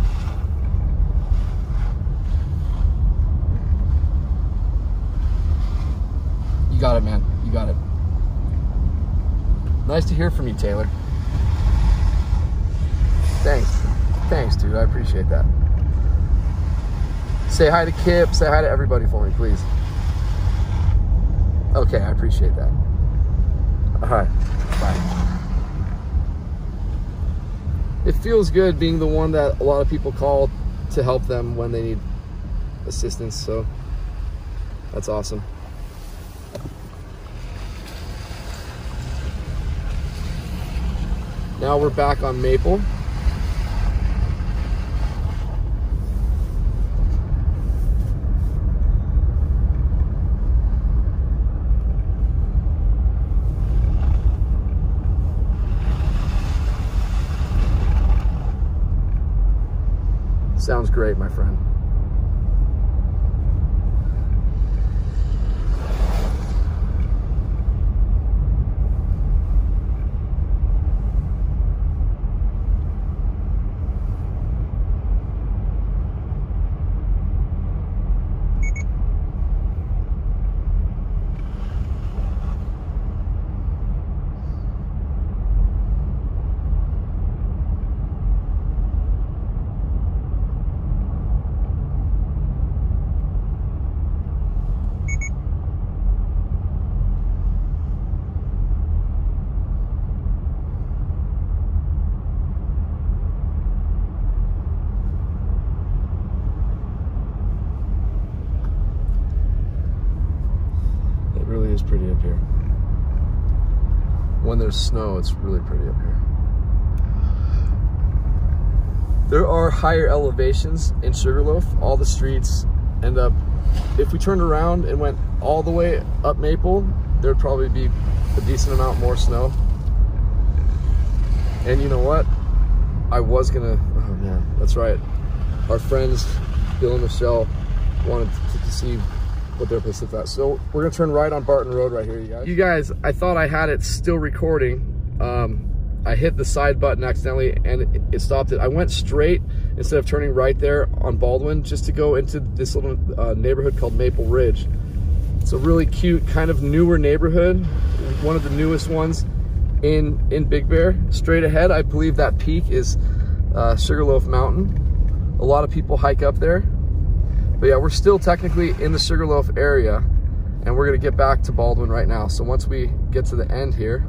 You got it, man. You got it. Nice to hear from you, Taylor. Thanks. Thanks, dude. I appreciate that. Say hi to Kip. Say hi to everybody for me, please. Okay, I appreciate that. All right, bye. It feels good being the one that a lot of people call to help them when they need assistance, so that's awesome. Now we're back on Maple. Sounds great, my friend. There's snow, it's really pretty up here. There are higher elevations in Sugarloaf. All the streets end up, if we turned around and went all the way up Maple, there'd probably be a decent amount more snow. And you know what? I was gonna, oh man, that's right. Our friends, Bill and Michelle, wanted to, to see what their place is at. So we're gonna turn right on Barton Road right here, you guys. You guys, I thought I had it still recording. Um, I hit the side button accidentally and it, it stopped it. I went straight instead of turning right there on Baldwin just to go into this little uh, neighborhood called Maple Ridge. It's a really cute, kind of newer neighborhood. One of the newest ones in, in Big Bear. Straight ahead, I believe that peak is uh, Sugarloaf Mountain. A lot of people hike up there. But yeah, we're still technically in the Sugarloaf area, and we're gonna get back to Baldwin right now. So once we get to the end here,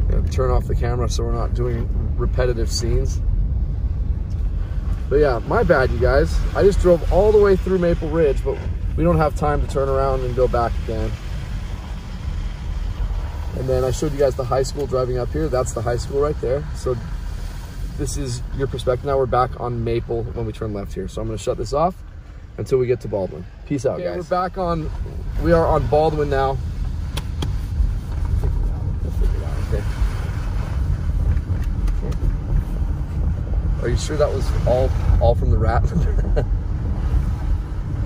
I'm gonna turn off the camera so we're not doing repetitive scenes. But yeah, my bad, you guys. I just drove all the way through Maple Ridge, but we don't have time to turn around and go back again. And then I showed you guys the high school driving up here. That's the high school right there. So this is your perspective. Now we're back on Maple when we turn left here. So I'm gonna shut this off until we get to Baldwin. Peace out, okay, guys. We're back on, we are on Baldwin now. Okay. Are you sure that was all, all from the rat?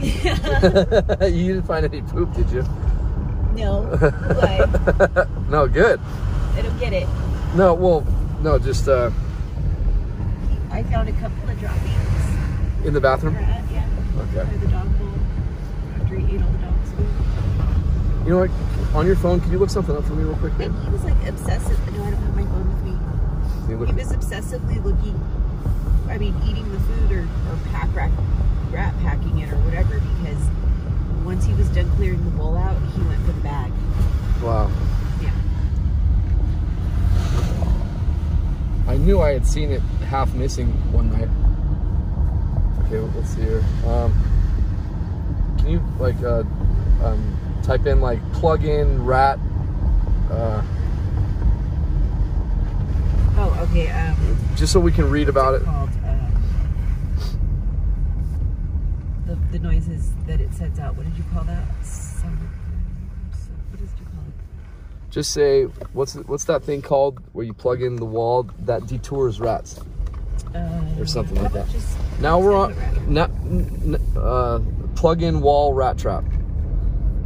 Yeah. You didn't find any poop, did you? No, why? No, good. I don't get it. No, well, no, just, uh, I found a couple of droppings. In the bathroom? At, yeah. Okay. By the dog bowl. After he ate all the dog's food. You know what? On your phone, can you look something up for me real quick? And he was like obsessive. No, I don't have my phone with me. You look, he was obsessively looking, I mean, eating the food or, or pack rack, rat packing it or whatever, because once he was done clearing the bowl out, he went for the bag. Wow. Yeah. knew I had seen it half missing one night. Okay, let's see here. Um, can you like uh, um, type in like plug in rat? Uh, oh, okay. Um, just so we can read about it. it. Called, uh, the, the noises that it sends out. What did you call that? Some, some, what did you call it? Just say what's what's that thing called where you plug in the wall that detours rats. Um, or something like that. Now we're on now, uh, plug-in wall rat trap.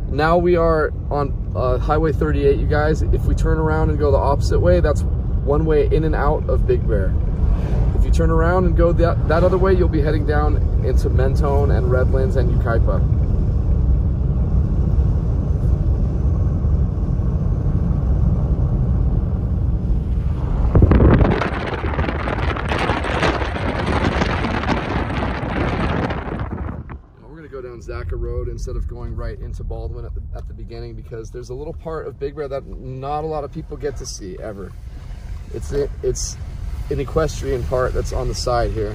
Now we are on uh, Highway thirty-eight, you guys. If we turn around and go the opposite way, that's one way in and out of Big Bear. If you turn around and go that, that other way, you'll be heading down into Mentone and Redlands and Yucaipa. Zaka Road instead of going right into Baldwin at the, at the beginning, because there's a little part of Big Bear that not a lot of people get to see ever. It's a, it's an equestrian part that's on the side here.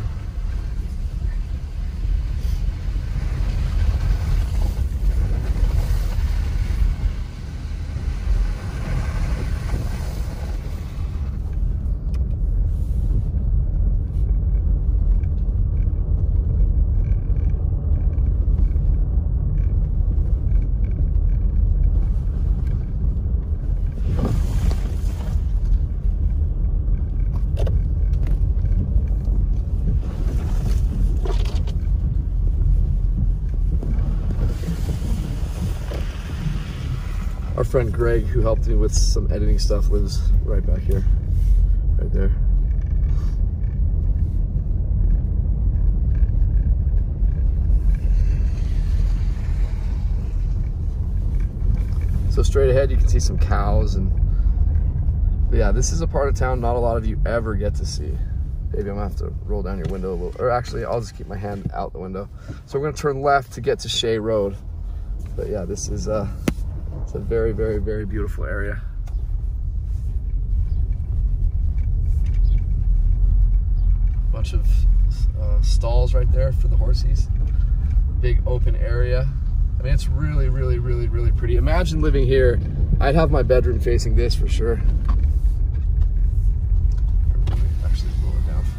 Friend Greg, who helped me with some editing stuff, lives right back here, right there. So straight ahead you can see some cows, and yeah, this is a part of town not a lot of you ever get to see. Maybe I'm gonna have to roll down your window a little, or actually I'll just keep my hand out the window. So we're gonna turn left to get to Shea Road, but yeah, this is uh it's a very, very, very beautiful area. Bunch of uh, stalls right there for the horses. Big open area. I mean, it's really, really, really, really pretty. Imagine living here. I'd have my bedroom facing this for sure. Actually, roll it down for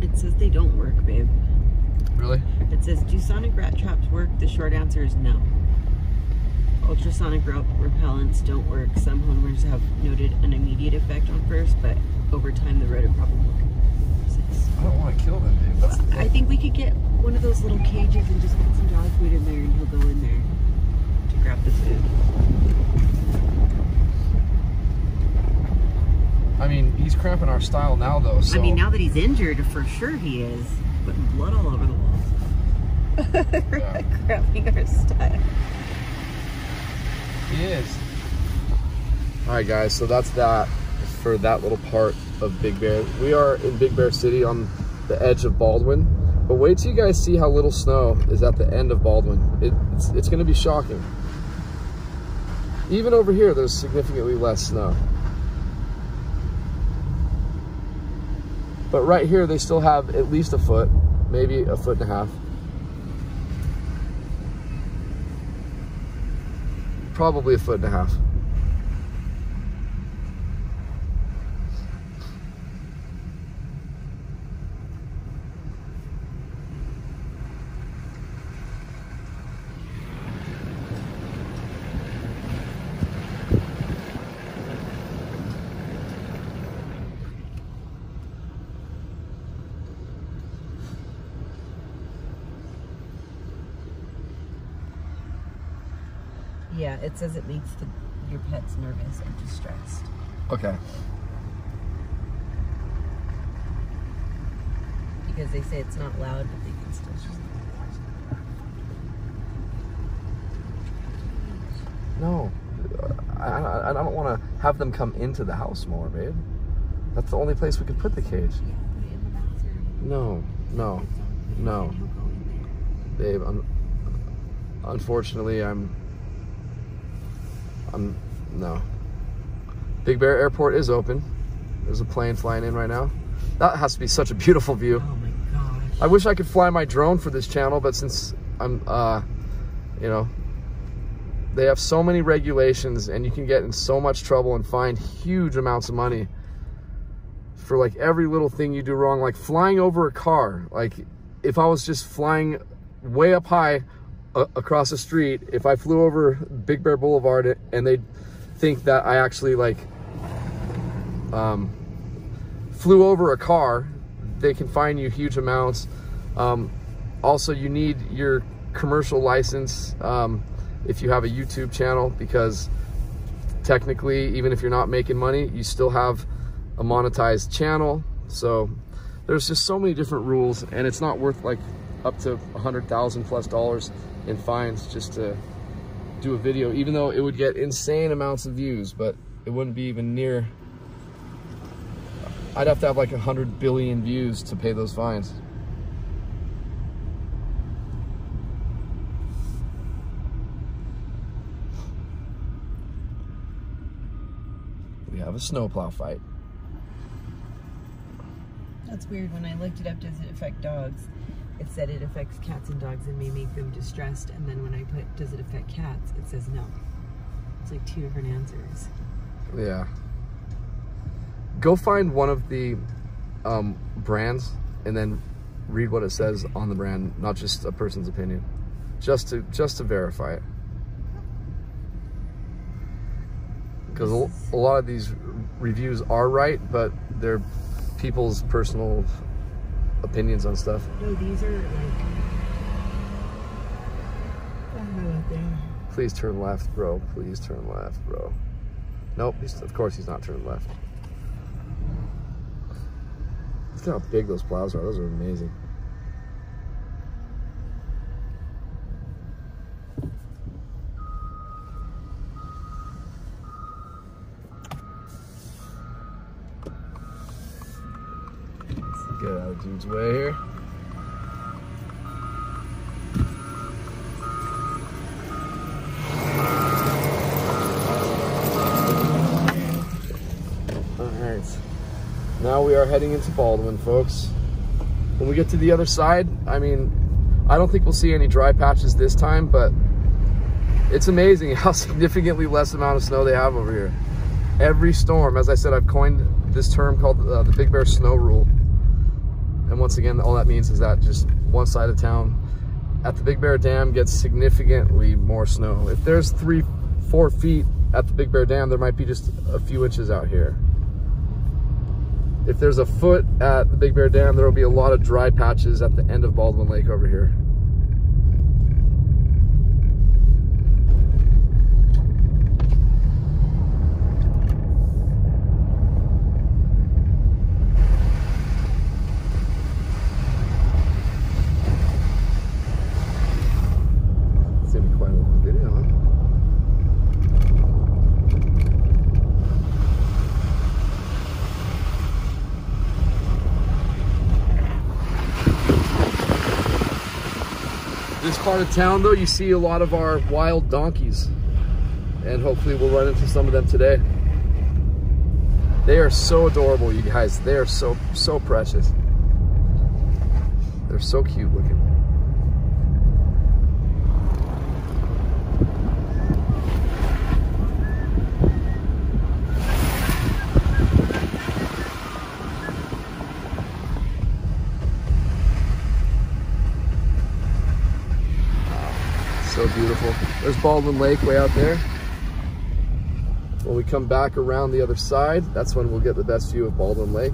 real. It says they don't work, babe. Really? It says, do sonic rat traps work? The short answer is no. Ultrasonic rope repellents don't work. Some homeowners have noted an immediate effect on furs, but over time the rodent problem will persist. I don't want to kill them, dude. That's, that's... I think we could get one of those little cages and just put some dog food in there, and he'll go in there to grab the food. I mean, he's cramping our style now, though, so... I mean, now that he's injured, for sure he is. Putting blood all over the walls. Yeah. Grabbing our style. He is. Alright guys, so that's that for that little part of Big Bear. We are in Big Bear City on the edge of Baldwin, but wait till you guys see how little snow is at the end of Baldwin. It, it's it's going to be shocking. Even over here, there's significantly less snow. But right here, they still have at least a foot, maybe a foot and a half. Probably a foot and a half. Yeah, it says it makes the, your pets nervous and distressed. Okay. Because they say it's not loud, but they can still just... No. I, I, I don't want to have them come into the house more, babe. That's the only place we could put the cage. Yeah, put it in the bathroom. No, no, no. Babe, I'm, unfortunately, I'm... I'm, no, Big Bear Airport is open. There's a plane flying in right now. That has to be such a beautiful view. Oh my gosh. I wish I could fly my drone for this channel, but since I'm, uh, you know, they have so many regulations and you can get in so much trouble and find huge amounts of money for like every little thing you do wrong, like flying over a car. Like if I was just flying way up high uh, across the street, if I flew over Big Bear Boulevard and they'd think that I actually like um, flew over a car, they can fine you huge amounts. Um, also, you need your commercial license um, if you have a YouTube channel, because technically, even if you're not making money, you still have a monetized channel. So there's just so many different rules, and it's not worth like up to a hundred thousand plus dollars in fines just to do a video, even though it would get insane amounts of views, but it wouldn't be even near. I'd have to have like a hundred billion views to pay those fines. We have a snowplow fight. That's weird. When I looked it up, does it affect dogs? It said it affects cats and dogs and may make them distressed. And then when I put, does it affect cats? It says no. It's like two different answers. Yeah. Go find one of the um, brands and then read what it says on the brand, not just a person's opinion, just to just to verify it. Because a lot of these reviews are right, but they're people's personal opinions on stuff. No, these are like, I don't know what they are. Please turn left, bro. Please turn left, bro. Nope, he's, of course he's not turning left. Look how big those plows are. Those are amazing. Get out of dude's way here. Alright. Now we are heading into Baldwin, folks. When we get to the other side, I mean, I don't think we'll see any dry patches this time, but it's amazing how significantly less amount of snow they have over here. Every storm, as I said, I've coined this term called uh, the Big Bear Snow Rule. And once again, all that means is that just one side of town at the Big Bear Dam gets significantly more snow. If there's three, four feet at the Big Bear Dam, there might be just a few inches out here. If there's a foot at the Big Bear Dam, there will be a lot of dry patches at the end of Baldwin Lake over here. Part of town though, you see a lot of our wild donkeys, and hopefully we'll run into some of them today. They are so adorable, you guys. They are so so precious. They're so cute looking. Beautiful. There's Baldwin Lake way out there. When we come back around the other side, that's when we'll get the best view of Baldwin Lake.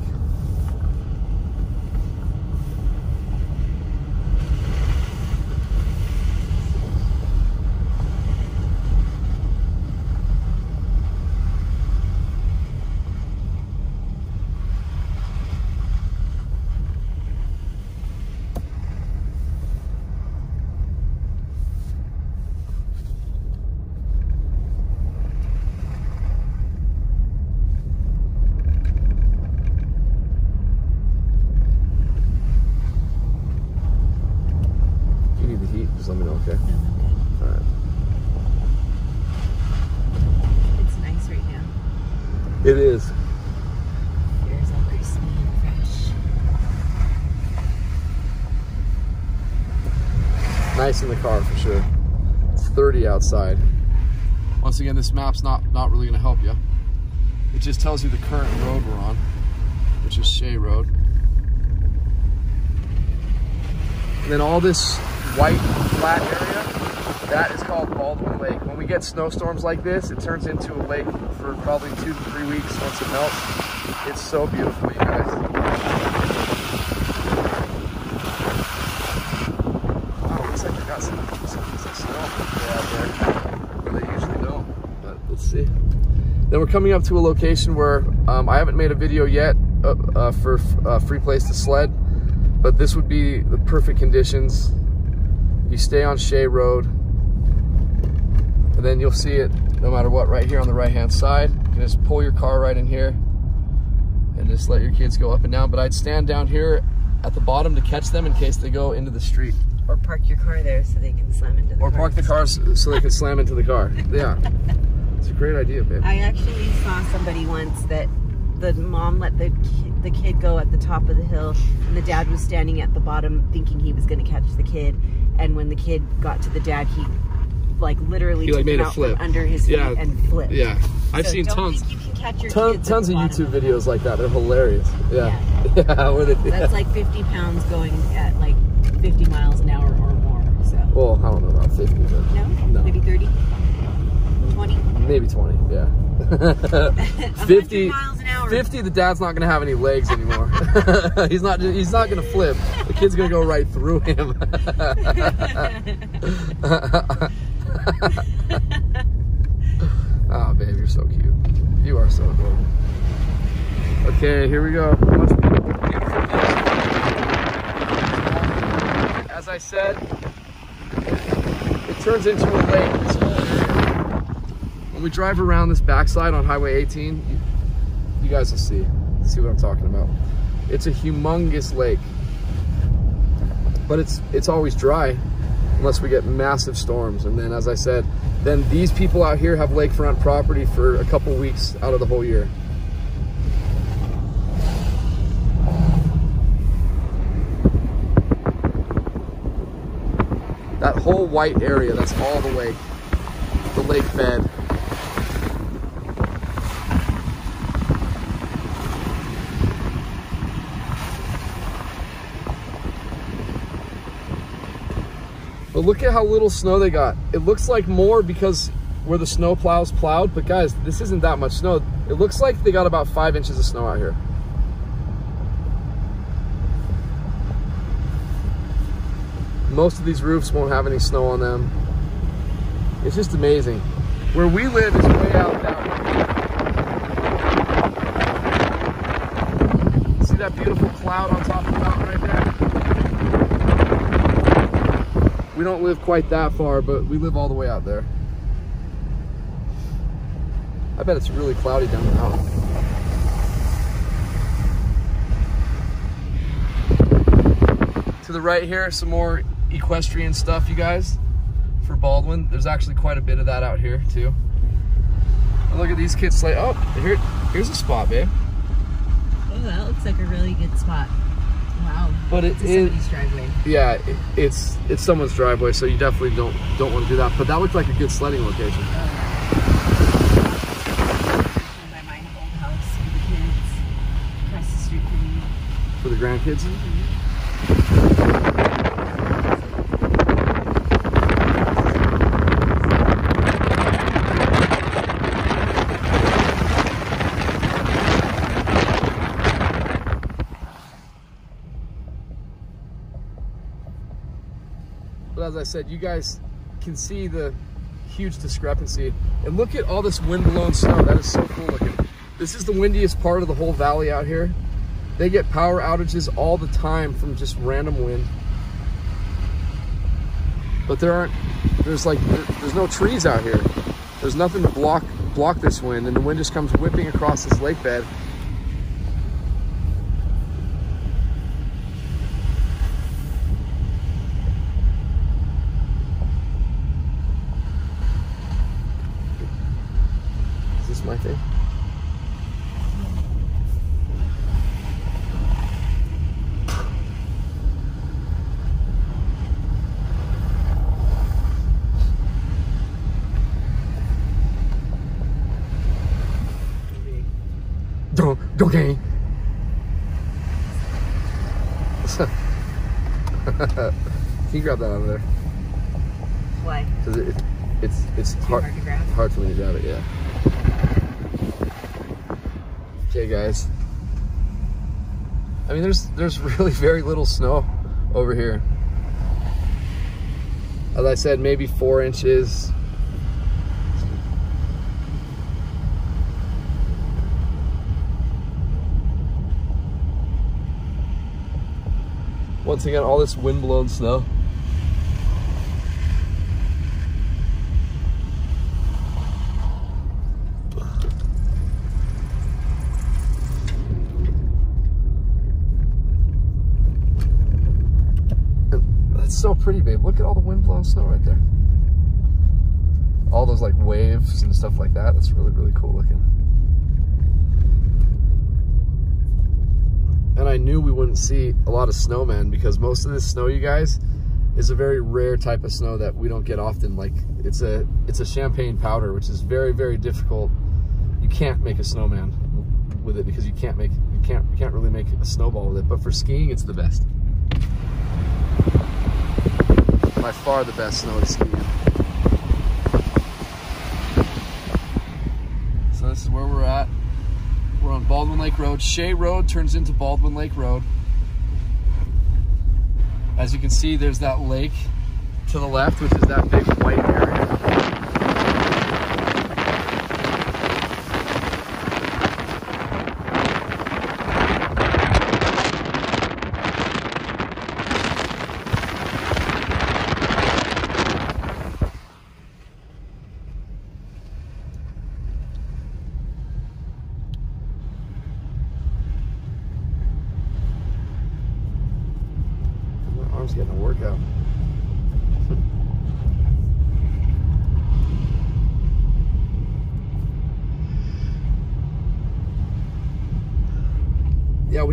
It's nice right now. It is. Here's all crispy and fresh. Nice in the car for sure. It's thirty outside. Once again, this map's not, not really gonna help you. It just tells you the current road we're on, which is Shea Road. And then all this white flat area, that is called Baldwin Lake. When we get snowstorms like this, it turns into a lake for probably two to three weeks once it melts. It's so beautiful, you guys. Wow, looks like they got some, some, some snow out there. Where they usually don't, but let's see. Then we're coming up to a location where um, I haven't made a video yet uh, uh, for a uh, free place to sled, but this would be the perfect conditions. You stay on Shea Road, and then you'll see it no matter what right here on the right-hand side. You can just pull your car right in here and just let your kids go up and down. But I'd stand down here at the bottom to catch them in case they go into the street. Or park your car there so they can slam into the car. Or park the car so they can slam into the car. Yeah. It's a great idea, babe. I actually saw somebody once that the mom let the kid, the kid go at the top of the hill, and the dad was standing at the bottom thinking he was going to catch the kid. And when the kid got to the dad, he like literally he, like, made a flip under his feet yeah. and flipped. Yeah, I've so seen tons. You can catch your ton, kids tons of YouTube videos like that. They're hilarious. Yeah, yeah. yeah what it, that's yeah. like fifty pounds going at like fifty miles an hour or more. So. Well, I don't know about fifty, but no, no. maybe thirty. twenty? Maybe twenty, yeah. fifty, miles an hour. fifty, the dad's not going to have any legs anymore. he's not He's not going to flip. The kid's going to go right through him. Oh, babe, you're so cute. You are so adorable. Okay, here we go. As I said, it turns into a lake. This whole area. When we drive around this backside on Highway eighteen, you, you guys will see, see what I'm talking about. It's a humongous lake, but it's it's always dry unless we get massive storms. And then, as I said, then these people out here have lakefront property for a couple weeks out of the whole year. That whole white area, that's all the lake, the lake bed. But look at how little snow they got. It looks like more because where the snow plows plowed, but guys, this isn't that much snow. It looks like they got about five inches of snow out here. Most of these roofs won't have any snow on them. It's just amazing. Where we live is way out that way. See that beautiful cloud on top of the mountain right there? We don't live quite that far, but we live all the way out there. I bet it's really cloudy down the mountain. To the right here, some more equestrian stuff, you guys, for Baldwin. There's actually quite a bit of that out here, too. And look at these kids slay. Oh, here, here's a spot, babe. Oh, that looks like a really good spot. Wow. But it is somebody's driveway. Yeah, it, it's it's someone's driveway, so you definitely don't don't want to do that. But that looked like a good sledding location. Oh. By my old house for the kids, across the street from me. For the grandkids. As I said, you guys can see the huge discrepancy. And look at all this wind-blown snow. That is so cool looking. This is the windiest part of the whole valley out here. They get power outages all the time from just random wind. But there aren't, there's like, there's no trees out here. There's nothing to block, block this wind, and the wind just comes whipping across this lake bed. go, go game. Can you grab that out of there? Why? Because it, it, it's it's hard, hard to grab. Hard for me to grab it, yeah. Okay, guys. I mean, there's there's really very little snow over here. As I said, maybe four inches. Once again, all this wind-blown snow. That's so pretty, babe. Look at all the wind-blown snow right there. All those like waves and stuff like that. That's really, really cool looking. And I knew we wouldn't see a lot of snowmen because most of this snow, you guys, is a very rare type of snow that we don't get often. Like it's a it's a champagne powder, which is very, very difficult. You can't make a snowman with it because you can't make you can't you can't really make a snowball with it. But for skiing, it's the best. By far the best snow to ski in. So this is where we're at. We're on Baldwin Lake Road. Shea Road turns into Baldwin Lake Road. As you can see, there's that lake to the left, which is that big white area.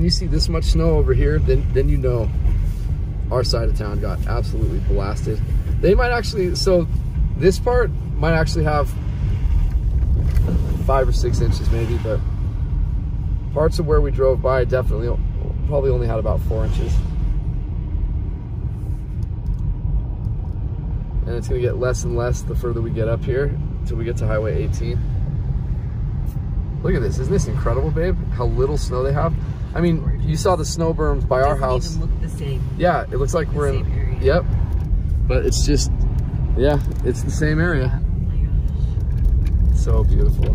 You see this much snow over here, then then you know our side of town got absolutely blasted. They might actually, so this part might actually have five or six inches maybe, but parts of where we drove by definitely probably only had about four inches. And it's gonna get less and less the further we get up here until we get to Highway eighteen. Look at this, isn't this incredible, babe? How little snow they have. I mean, you saw the snow berms by our house. It doesn't even look the same. Yeah, it looks like we're in. Yep. But it's just, yeah, it's the same area. Oh my gosh. So beautiful.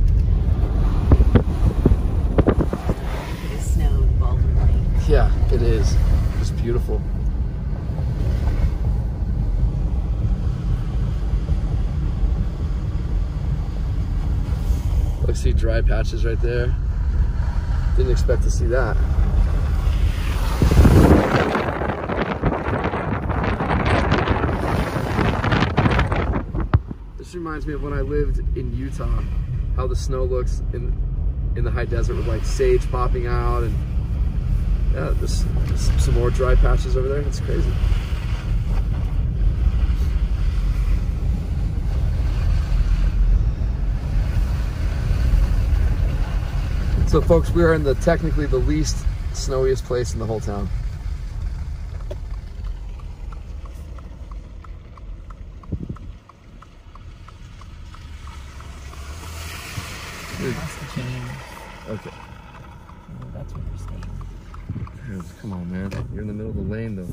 It is snow in Baldwin Lake. Yeah, it is. It's beautiful. Look, see dry patches right there. Didn't expect to see that. This reminds me of when I lived in Utah, how the snow looks in in the high desert with like sage popping out, and yeah, there's, there's some more dry patches over there. It's crazy. So folks, we are in the technically the least snowiest place in the whole town. We lost the chain. Okay. Oh, that's where you're staying. Come on, man. You're in the middle of the lane though.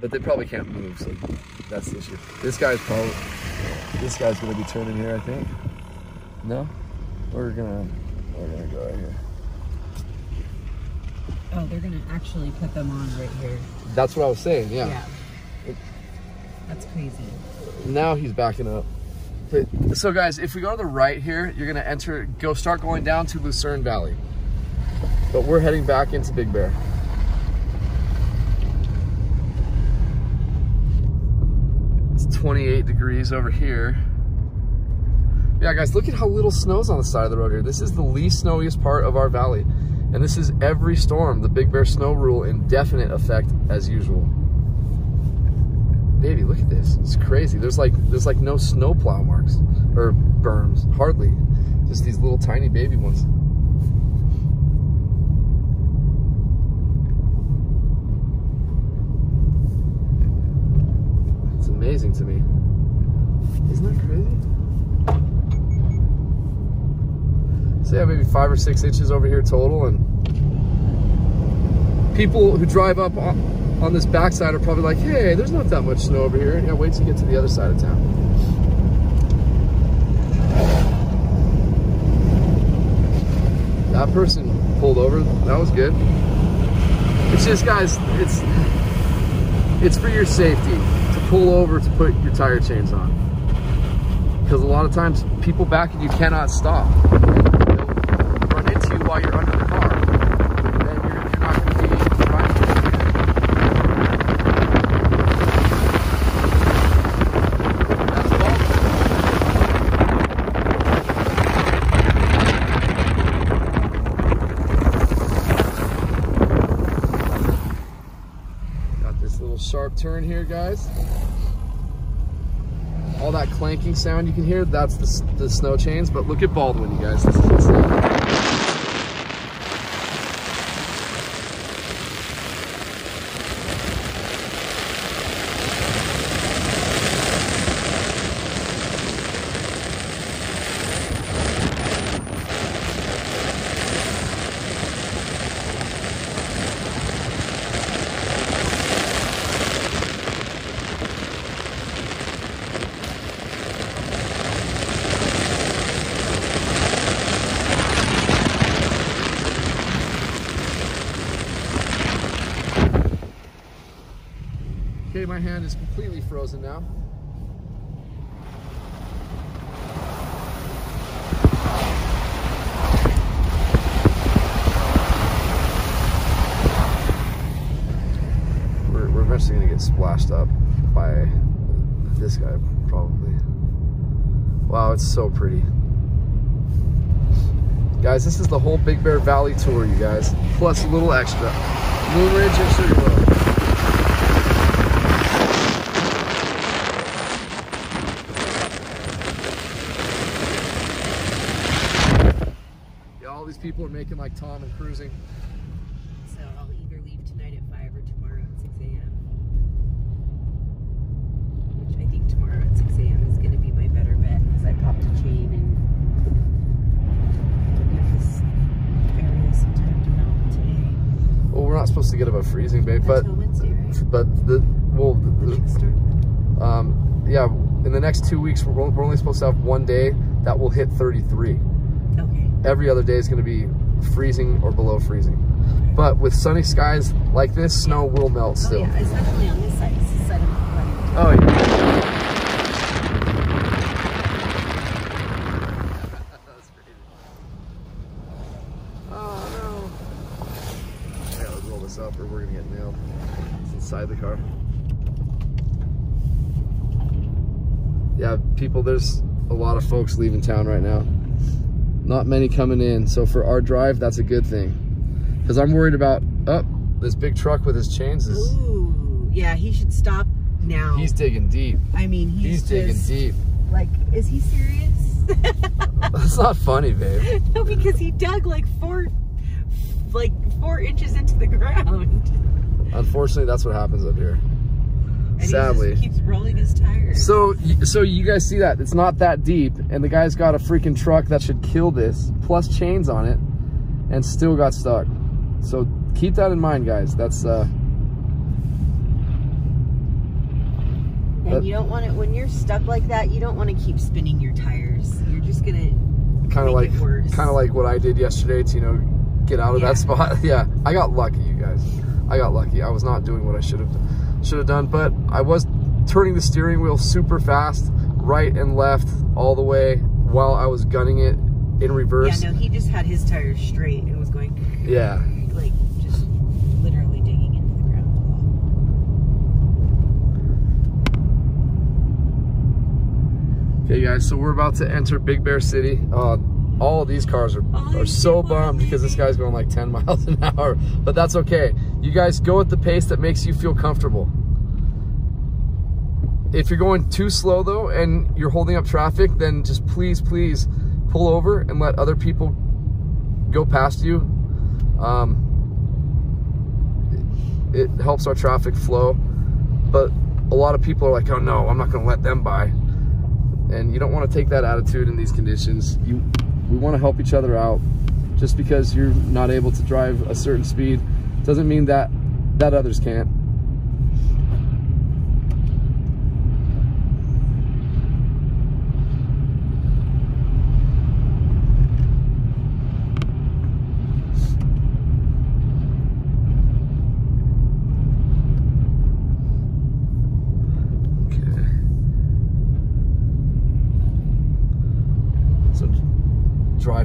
But they probably can't move, so that's the issue. This guy's probably this guy's gonna be turning here, I think. No? We're gonna, we're gonna go right here. Oh, they're gonna actually put them on right here. That's what I was saying, yeah. Yeah. It, that's crazy. Now he's backing up. But, so guys, if we go to the right here, you're gonna enter, go start going down to Lucerne Valley. But we're heading back into Big Bear. It's twenty-eight degrees over here. Yeah, guys, look at how little snow's on the side of the road here. This is the least snowiest part of our valley. And this is every storm, the Big Bear snow rule in definite effect as usual. Baby, look at this. It's crazy. There's like there's like no snow plow marks or berms, hardly. Just these little tiny baby ones. It's amazing to me. Isn't that crazy? So yeah, maybe five or six inches over here total, and people who drive up on this backside are probably like, hey, there's not that much snow over here. Yeah, wait till you get to the other side of town. That person pulled over. That was good. It's just, guys, it's it's for your safety to pull over to put your tire chains on, because a lot of times people backing you cannot stop. They'll run into you while you're under the car, and then you're, you're not going to be driving. That's awful. Sharp turn here, guys. All that clanking sound you can hear, that's the, the snow chains. But look at Baldwin, you guys. This is insane. My hand is completely frozen now. We're, we're eventually gonna get splashed up by this guy, probably. Wow, it's so pretty. Guys, this is the whole Big Bear Valley tour, you guys, plus a little extra. Moonridge and Shea Road. These people are making like Tom and cruising. So I'll either leave tonight at five or tomorrow at six A M Which I think tomorrow at six A M is going to be my better bet, because I popped a chain and give this area some time to melt today. Well, we're not supposed to get above freezing, babe. But until Wednesday, right? But the well, the, the, um, yeah. In the next two weeks, we're, we're only supposed to have one day that will hit thirty-three. Okay. Every other day is going to be freezing or below freezing. Okay. But with sunny skies like this, snow yeah. will melt still. Oh, yeah. It's not only on this side, it's the side of the planet. Oh, yeah. That was crazy. Oh, no. I gotta roll this up or we're going to get nailed. It's inside the car. Yeah, people, there's a lot of folks leaving town right now. Not many coming in, so for our drive, that's a good thing. Because I'm worried about, oh, this big truck with his chains is... Ooh, yeah, he should stop now. He's digging deep. I mean, he's, he's just, digging deep. Like, is he serious? That's not funny, babe. No, because he dug like four, like four inches into the ground. Unfortunately, that's what happens up here. And sadly, he just keeps rolling his tires. So, so you guys see that it's not that deep, and the guy's got a freaking truck that should kill this, plus chains on it, and still got stuck. So keep that in mind, guys. That's uh. And that, you don't want it when you're stuck like that. You don't want to keep spinning your tires. You're just gonna kind of like kind of like what I did yesterday to you know get out of yeah. that spot. Yeah, I got lucky, you guys. I got lucky. I was not doing what I should have done. should have done, but I was turning the steering wheel super fast, right and left all the way while I was gunning it in reverse. Yeah, no, he just had his tires straight and was going, yeah, like just literally digging into the ground. Okay, guys, so we're about to enter Big Bear City. Uh, all of these cars are, are so bummed because this guy's going like ten miles an hour, but that's okay. You guys go at the pace that makes you feel comfortable. If you're going too slow though, and you're holding up traffic, then just please, please pull over and let other people go past you. Um, it, it helps our traffic flow. But a lot of people are like, oh no, I'm not gonna let them by. And you don't wanna take that attitude in these conditions. You, we wanna help each other out. Just because you're not able to drive a certain speed doesn't mean that, that others can't.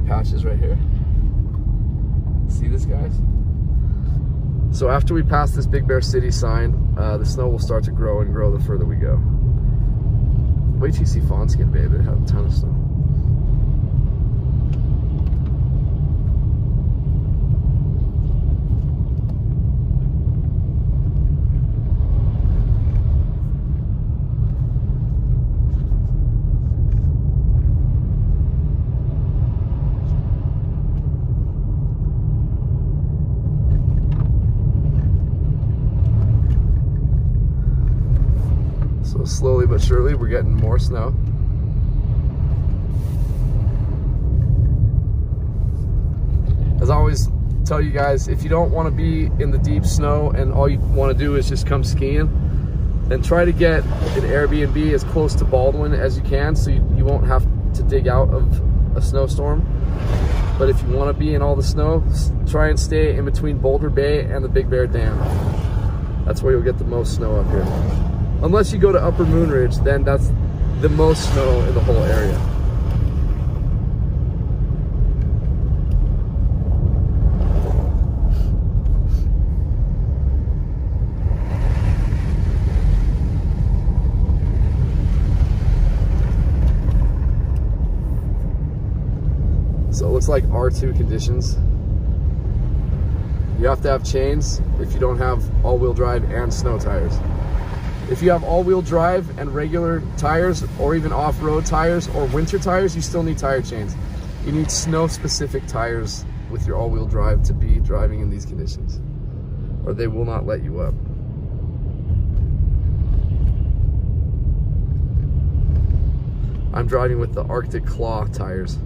Patches right here. See this, guys? So after we pass this Big Bear City sign, uh, the snow will start to grow and grow the further we go. Wait till you see Fawnskin, baby. It had a ton of snow. Slowly but surely, we're getting more snow. As I always tell you guys, if you don't want to be in the deep snow and all you want to do is just come skiing, then try to get an Airbnb as close to Baldwin as you can so you, you won't have to dig out of a snowstorm. But if you want to be in all the snow, try and stay in between Boulder Bay and the Big Bear Dam. That's where you'll get the most snow up here. Unless you go to Upper Moonridge, then that's the most snow in the whole area. So it looks like R two conditions. You have to have chains if you don't have all-wheel drive and snow tires. If you have all-wheel drive and regular tires, or even off-road tires or winter tires, you still need tire chains. You need snow-specific tires with your all-wheel drive to be driving in these conditions, or they will not let you up. I'm driving with the Arctic Claw tires.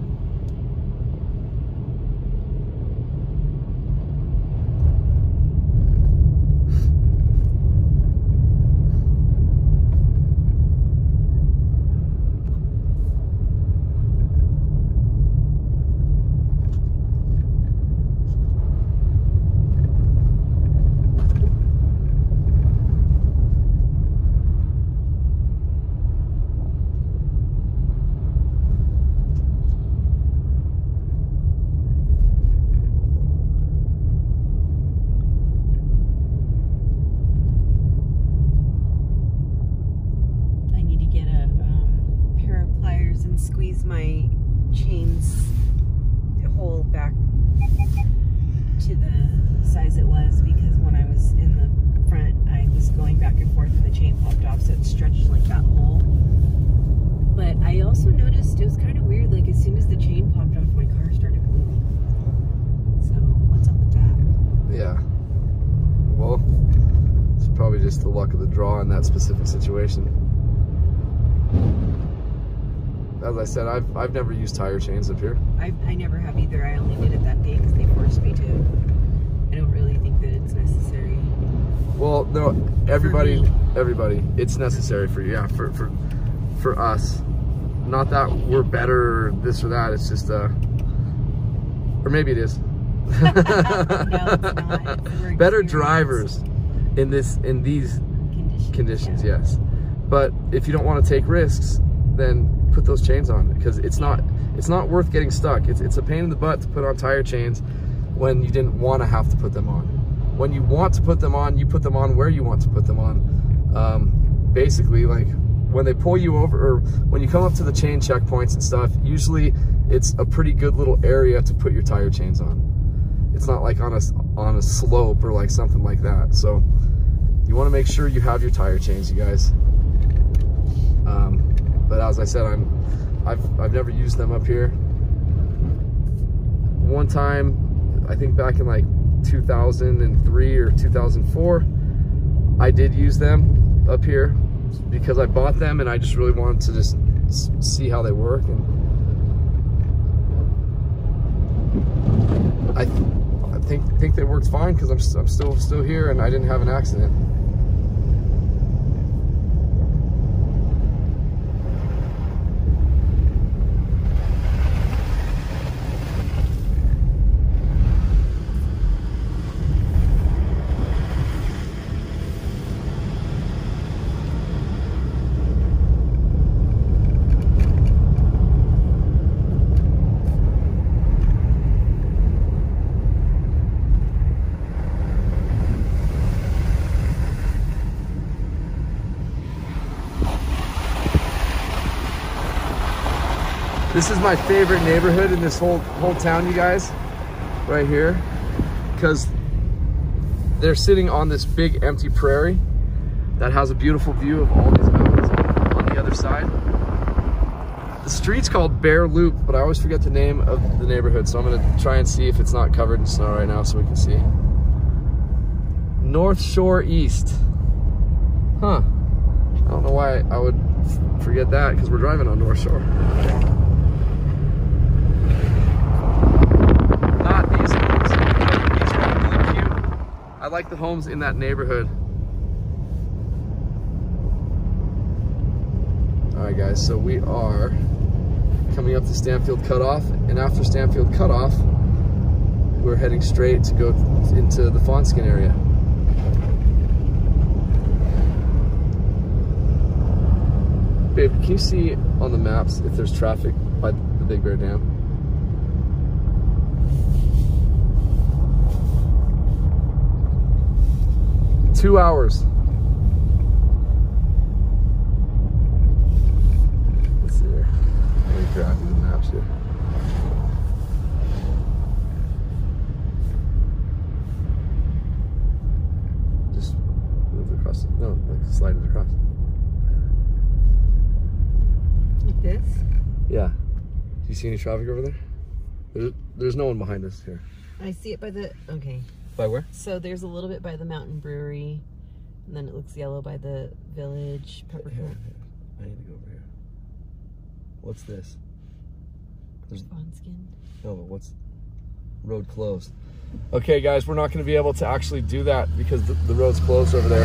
Just the luck of the draw in that specific situation. As I said, I've, I've never used tire chains up here. I, I never have either. I only did it that day because they forced me to. I don't really think that it's necessary. Well, no, everybody, everybody, it's necessary for you. Yeah, for, for, for us. Not that we're better or this or that. It's just, uh, or maybe it is. No, it's not. Better drivers. In this, in these conditions, conditions yeah. Yes. But if you don't want to take risks, then put those chains on, because it's not, it's not worth getting stuck. It's, it's a pain in the butt to put on tire chains when you didn't want to have to put them on. When you want to put them on, you put them on where you want to put them on. Um, basically, like when they pull you over, or when you come up to the chain checkpoints and stuff, usually it's a pretty good little area to put your tire chains on. It's not like on a, on a slope or like something like that. So you want to make sure you have your tire chains, you guys. Um, but as I said, I'm, I've, I've never used them up here. one time, I think back in like two thousand three or two thousand four, I did use them up here because I bought them and I just really wanted to just see how they work. And I th I think think they worked fine because I'm, I'm still still here and I didn't have an accident. This is my favorite neighborhood in this whole whole town, you guys, right here, because they're sitting on this big empty prairie that has a beautiful view of all these mountains on the other side. The street's called Bear Loop, but I always forget the name of the neighborhood, so I'm going to try and see if it's not covered in snow right now so we can see. North Shore East. Huh. I don't know why I would forget that, because we're driving on North Shore. I like the homes in that neighborhood. All right, guys, so we are coming up to Stanfield Cutoff, and after Stanfield Cutoff, we're heading straight to go into the Fawnskin area. Babe, can you see on the maps if there's traffic by the Big Bear Dam? Two hours. Let's see here. Let me grab the maps here. Just move it across. No, like slide it across. Like this? Yeah. Do you see any traffic over there? There's, there's no one behind us here. I see it by the. Okay. By where? So there's a little bit by the Mountain Brewery, and then it looks yellow by the Village Peppercorn. I need to go over here. What's this? There's Fawnskin. No, but what's road closed? Okay, guys, we're not going to be able to actually do that because the, the road's closed over there,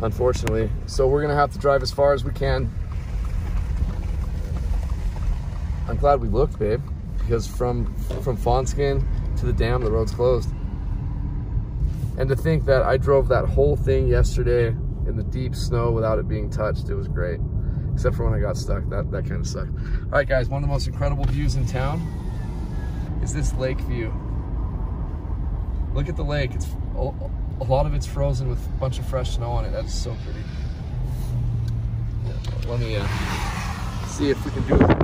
unfortunately. So we're going to have to drive as far as we can. I'm glad we looked, babe. Because from from Fawnskin to the dam, the road's closed. And to think that I drove that whole thing yesterday in the deep snow without it being touched, it was great. Except for when I got stuck, that, that kind of sucked. All right, guys, one of the most incredible views in town is this lake view. Look at the lake. It's a lot of it's frozen with a bunch of fresh snow on it. That's so pretty. Yeah, let me uh, see if we can do it.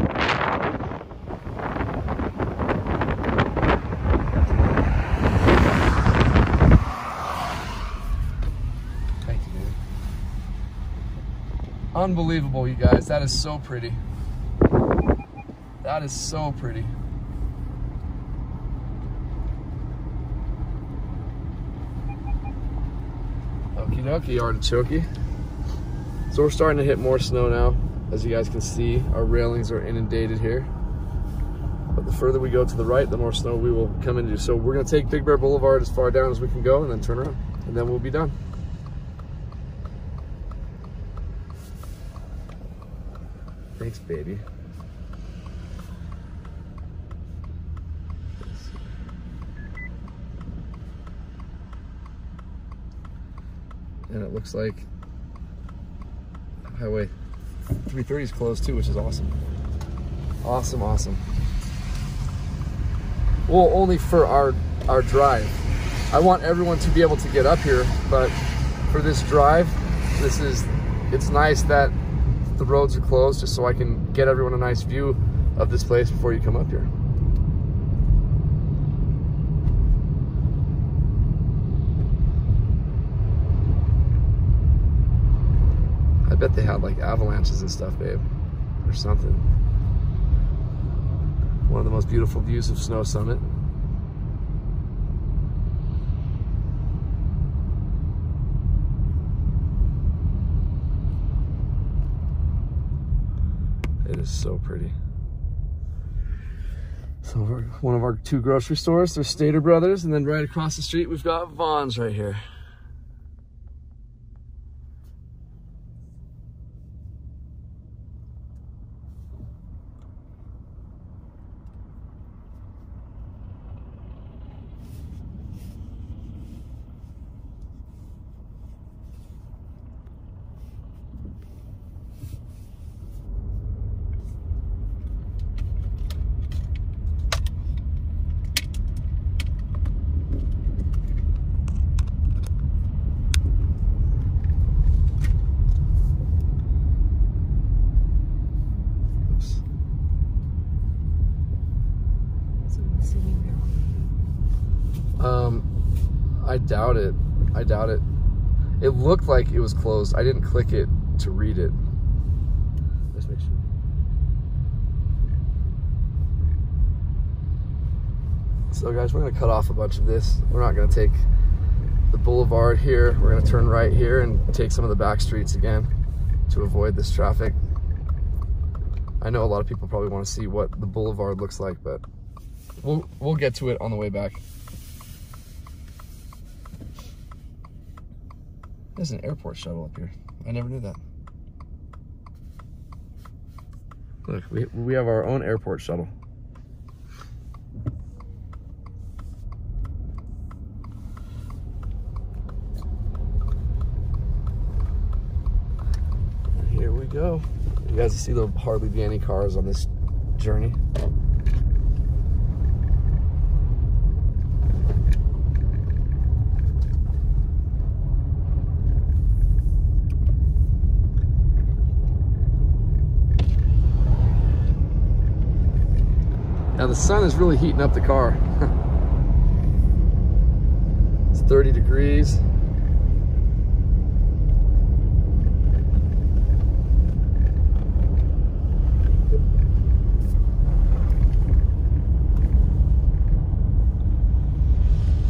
Unbelievable, you guys. That is so pretty. That is so pretty. Okie dokie, artichokey. So we're starting to hit more snow now. As you guys can see, our railings are inundated here. But the further we go to the right, the more snow we will come into. So we're going to take Big Bear Boulevard as far down as we can go and then turn around. And then we'll be done. Thanks, baby. And it looks like Highway three thirty is closed too, which is awesome. Awesome, awesome. Well, only for our, our drive. I want everyone to be able to get up here, but for this drive, this is, it's nice that the roads are closed just so I can get everyone a nice view of this place before you come up here. I bet they had like avalanches and stuff, babe, or something. one of the most beautiful views of Snow Summit. It is so pretty. So we're one of our two grocery stores, there's Stater Brothers, and then right across the street we've got Vaughn's right here. I doubt it. I doubt it. It looked like it was closed. I didn't click it to read it. Let's make sure. So guys, we're gonna cut off a bunch of this. We're not gonna take the boulevard here. We're gonna turn right here and take some of the back streets again to avoid this traffic. I know a lot of people probably wanna see what the boulevard looks like, but we'll, we'll get to it on the way back. There's an airport shuttle up here. I never knew that. Look, we, we have our own airport shuttle. And here we go. You guys see there'll hardly be any cars on this journey. Now the sun is really heating up the car. It's thirty degrees. And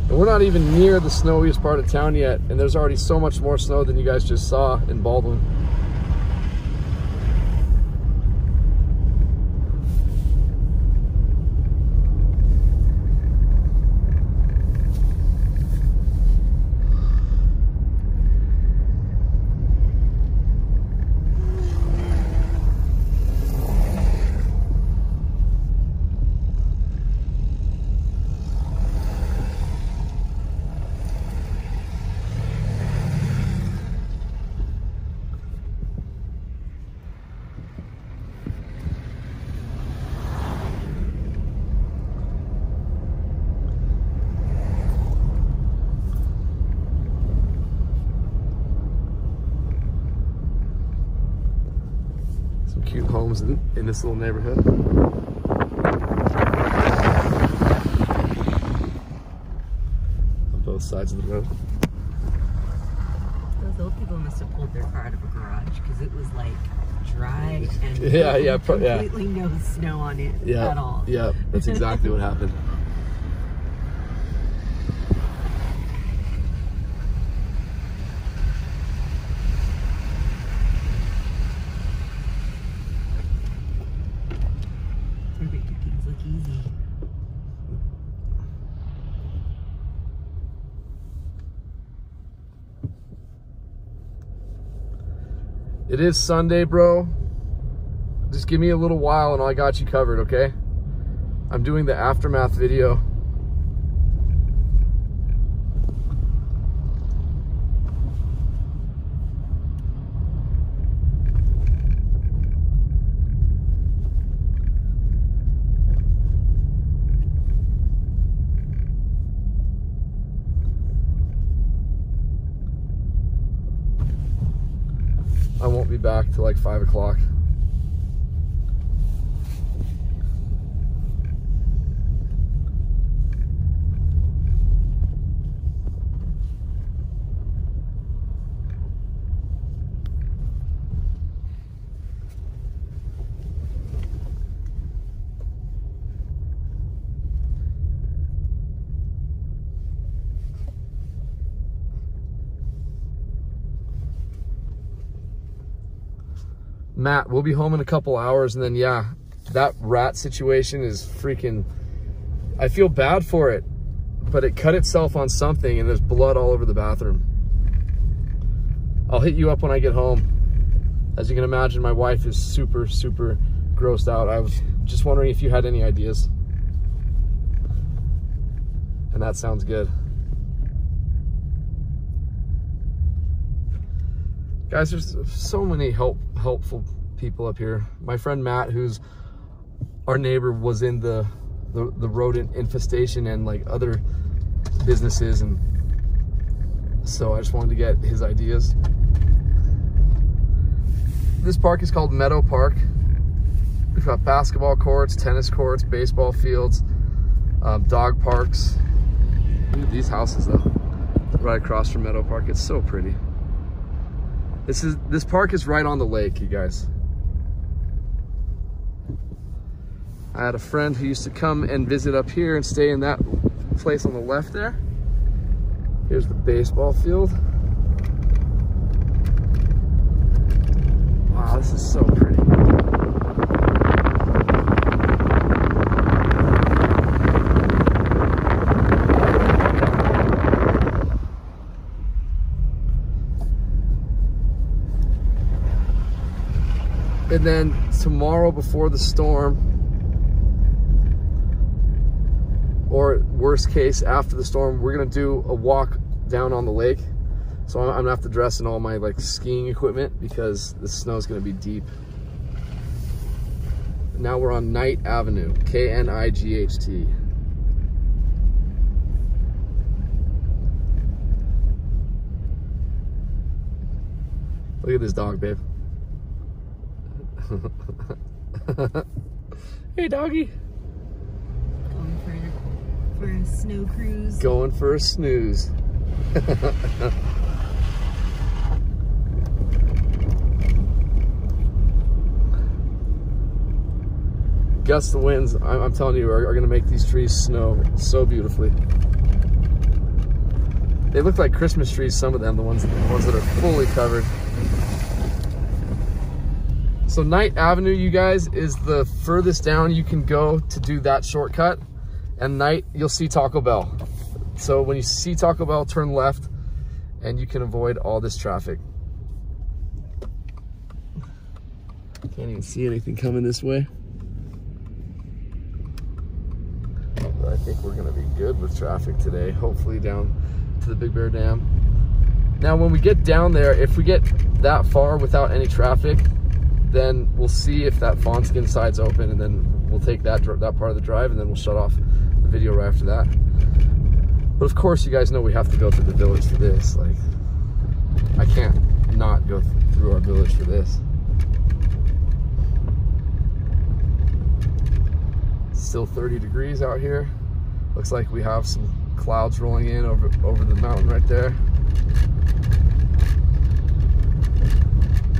we're not even near the snowiest part of town yet, and there's already so much more snow than you guys just saw in Baldwin. Cute homes in, in this little neighborhood. On both sides of the road. Those old people must have pulled their car out of a garage because it was like dry and yeah, yeah, completely yeah. no snow on it yeah, at all. Yeah, that's exactly what happened. It is Sunday, bro. Just give me a little while and I got you covered, okay? I'm doing the aftermath video. I won't be back till like five o'clock. Matt, we'll be home in a couple hours, and then yeah, that rat situation is freaking, I feel bad for it, but it cut itself on something and there's blood all over the bathroom. I'll hit you up when I get home. As you can imagine, my wife is super, super grossed out. I was just wondering if you had any ideas. And that sounds good. Guys, there's so many help, helpful people up here. My friend Matt, who's our neighbor, was in the, the, the rodent infestation and like other businesses. And so I just wanted to get his ideas. This park is called Meadow Park. We've got basketball courts, tennis courts, baseball fields, um, dog parks. Look at these houses though, right across from Meadow Park. It's so pretty. This is, this park is right on the lake, you guys. I had a friend who used to come and visit up here and stay in that place on the left there. Here's the baseball field. Wow, this is so pretty. And then tomorrow before the storm, or worst case after the storm, we're gonna do a walk down on the lake. So I'm gonna have to dress in all my like skiing equipment because the snow is gonna be deep. Now we're on Knight Avenue, K N I G H T. Look at this dog, babe. Hey doggy. Going for, for a snow cruise. Going for a snooze. Gust of winds, I'm, I'm telling you, are, are going to make these trees snow so beautifully. They look like Christmas trees, some of them, the ones, the ones that are fully covered. So Knight Avenue, you guys, is the furthest down you can go to do that shortcut. And Knight, you'll see Taco Bell. So when you see Taco Bell, turn left and you can avoid all this traffic. Can't even see anything coming this way. But I think we're gonna be good with traffic today, hopefully down to the Big Bear Dam. Now when we get down there, if we get that far without any traffic, then we'll see if that Fawnskin side's open, and then we'll take that that part of the drive, and then we'll shut off the video right after that. But of course, you guys know we have to go through the village for this. Like, I can't not go through our village for this. It's still thirty degrees out here. Looks like we have some clouds rolling in over over the mountain right there.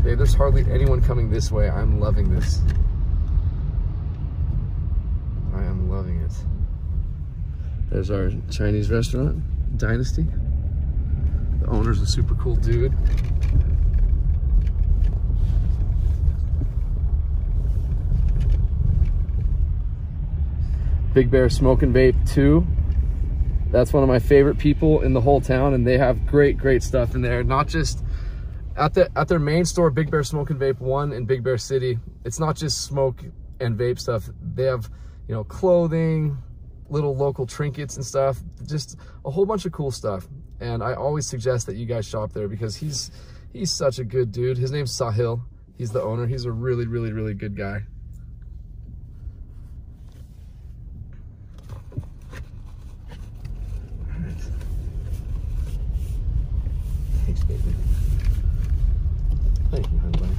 Babe, there's hardly anyone coming this way. I'm loving this. I am loving it. There's our Chinese restaurant, Dynasty. The owner's a super cool dude. Big Bear Smoke and Vape two. That's one of my favorite people in the whole town, and they have great, great stuff in there. Not just At, the, at their main store, Big Bear Smoke and Vape one in Big Bear City, it's not just smoke and vape stuff. They have, you know, clothing, little local trinkets and stuff, just a whole bunch of cool stuff. And I always suggest that you guys shop there because he's he's such a good dude. His name's Sahil. He's the owner. He's a really, really, really good guy. All right. Thanks, baby. Thank you, honey, buddy.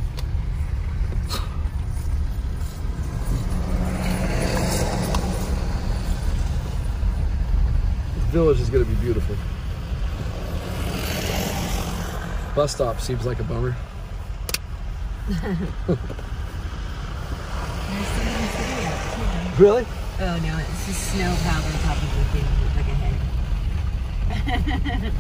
This village is gonna be beautiful. Bus stop seems like a bummer. Really? Oh no, it's just snow piled on top of the thing like a head.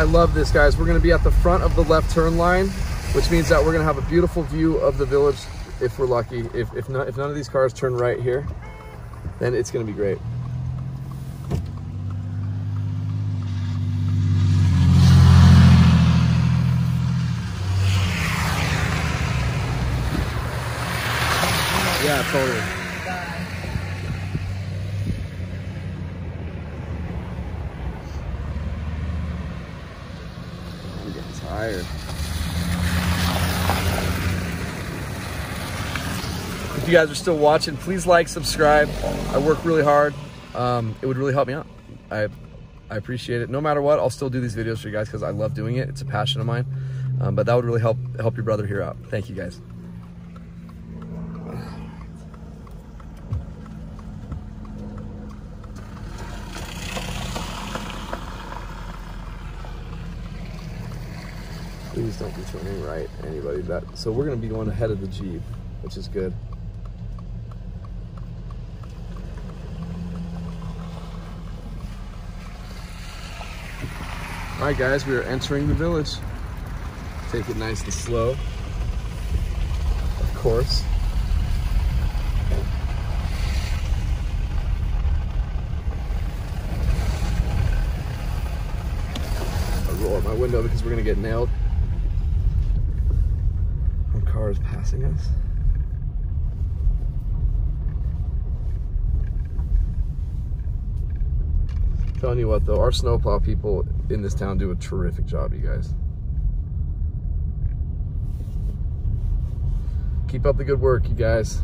I love this, guys. We're gonna be at the front of the left turn line, which means that we're gonna have a beautiful view of the village if we're lucky. If, if, not, if none of these cars turn right here, then it's gonna be great. Yeah, totally. I'm getting tired. If you guys are still watching, please like, subscribe. I work really hard. Um, it would really help me out. I, I appreciate it. No matter what, I'll still do these videos for you guys because I love doing it. It's a passion of mine. Um, but that would really help help your brother here out. Thank you, guys. Please don't be turning right, anybody. That so we're going to be going ahead of the Jeep, which is good. All right, guys, we are entering the village. Take it nice and slow, of course. I roll up my window because we're going to get nailed. Is passing us. I'm telling you what, though, our snowplow people in this town do a terrific job, you guys. Keep up the good work, you guys.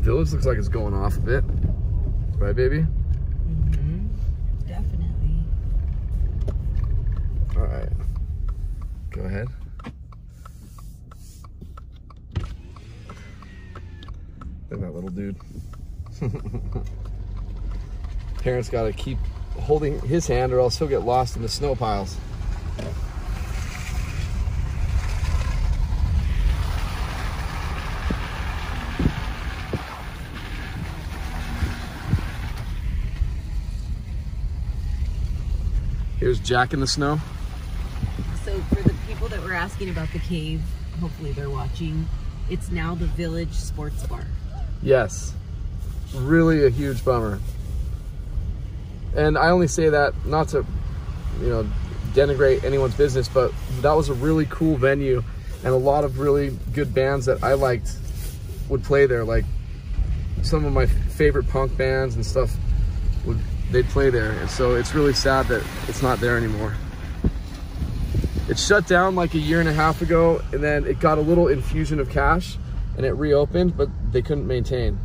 Village looks like it's going off a bit, right, baby? Mm-hmm. Definitely. All right, go ahead. Look at that little dude. Parents gotta keep holding his hand or else he'll get lost in the snow piles. There's Jack in the snow. So for the people that were asking about the cave, hopefully they're watching, it's now the Village Sports Bar. Yes. Really a huge bummer. And I only say that not to, you know, denigrate anyone's business, but that was a really cool venue and a lot of really good bands that I liked would play there. Like some of my favorite punk bands and stuff would they play there, and so it's really sad that it's not there anymore. It shut down like a year and a half ago, and then it got a little infusion of cash and it reopened, but they couldn't maintain.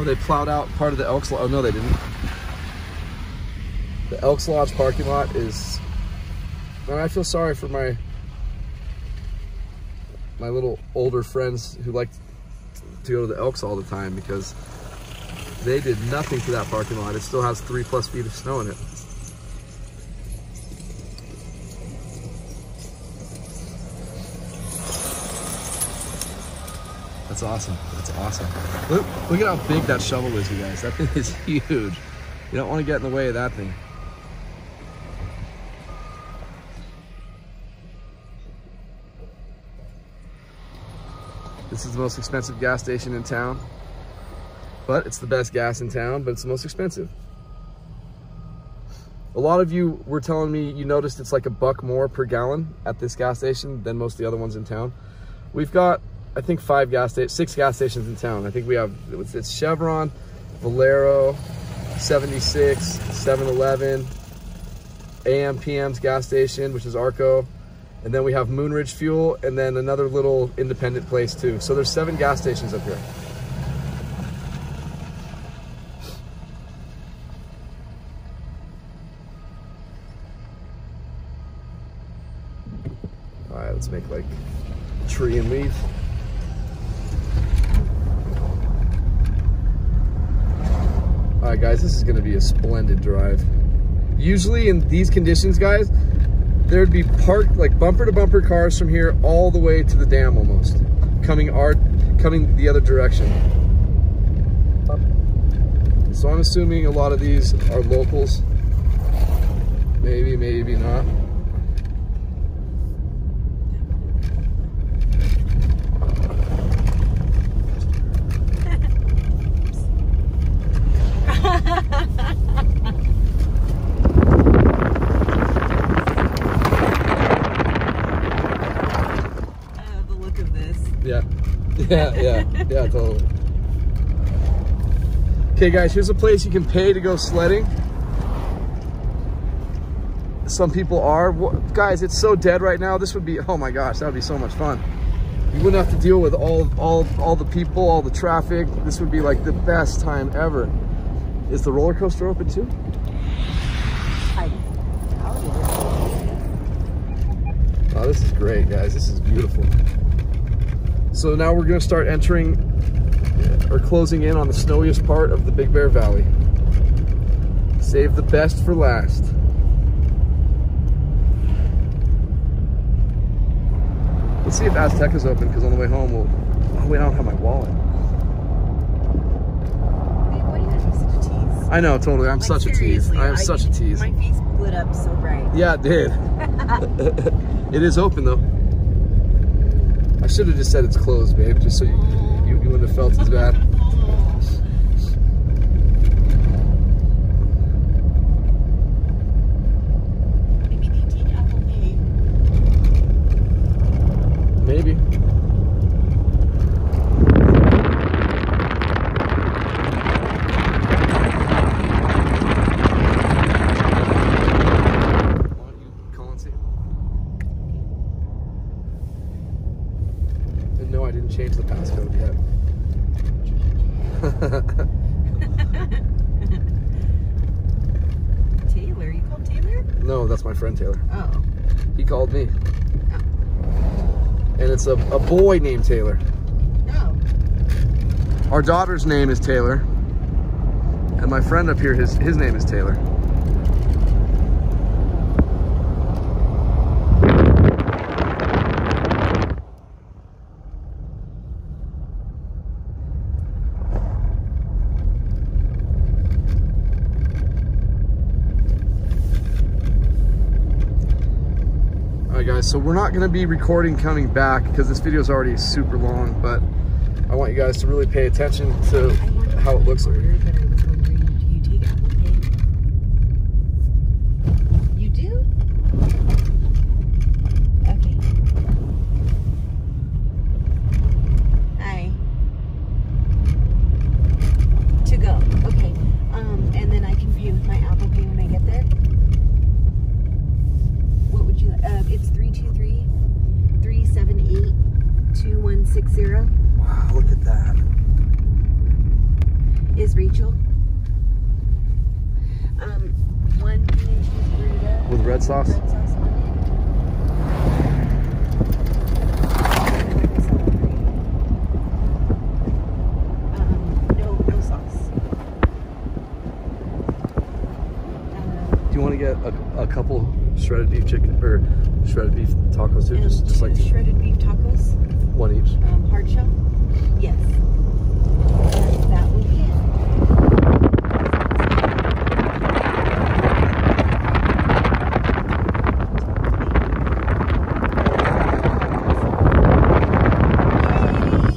They plowed out part of the Elks Lodge. Oh, no, they didn't. The Elks Lodge parking lot is... And I feel sorry for my my little older friends who like to go to the Elks all the time because they did nothing to that parking lot. It still has three plus feet of snow in it. That's awesome. That's awesome. Look, look at how big that shovel is, you guys. That thing is huge. You don't want to get in the way of that thing. This is the most expensive gas station in town. But it's the best gas in town, but it's the most expensive. A lot of you were telling me you noticed it's like a buck more per gallon at this gas station than most of the other ones in town. We've got, I think, five gas stations, six gas stations in town. I think we have, it's Chevron, Valero, seventy-six, seven eleven, A M P M's gas station, which is Arco. And then we have Moonridge Fuel and then another little independent place too. So there's seven gas stations up here. Let's make like a tree and leaf. All right, guys, this is gonna be a splendid drive. Usually in these conditions, guys, there'd be parked like bumper to bumper cars from here all the way to the dam almost, coming our, coming the other direction. So I'm assuming a lot of these are locals. Maybe, maybe not. Yeah, yeah, yeah, totally. Okay, guys, here's a place you can pay to go sledding. Some people are. What, guys, it's so dead right now. This would be, oh my gosh, that would be so much fun. You wouldn't have to deal with all, all, all the people, all the traffic. This would be like the best time ever. Is the roller coaster open too? I, oh, oh, this is great, guys. This is beautiful. So now we're going to start entering or closing in on the snowiest part of the Big Bear Valley. Save the best for last. Let's see if Azteca's open, because on the way home we'll... Oh, wait, I don't have my wallet. Babe, why do you gotta be such a tease? I know, totally. I'm like, such a tease. I am I such a tease. My face lit up so bright. Yeah, it did. It is open, though. I should have just said it's closed, babe, just so you, you, you wouldn't have felt as bad. Maybe they take Aeroplane. Maybe. Change the passcode yet. Taylor, you called Taylor? No, that's my friend Taylor. Oh. He called me. Oh. And it's a, a boy named Taylor. Oh. Our daughter's name is Taylor. And my friend up here, his, his name is Taylor. So we're not going to be recording coming back because this video is already super long, but I want you guys to really pay attention to how it looks. Order, but I was wondering, do you take Apple Pay? You do? Okay. Hi. To go. Okay. Um, and then I can pay with my Apple Pay when I get there. What would you? Uh, it's three two three, three seven eight, two one six zero. Wow, look at that. Is Rachel? Um, one bean and cheese burrito with red sauce. Red sauce on it. Um, no, no sauce. Uh, Do you want to get a, a couple? Shredded beef chicken or shredded beef tacos too, and just just like shredded beef tacos. One each. Um, hard shell. Yes. And that would be it. Yay!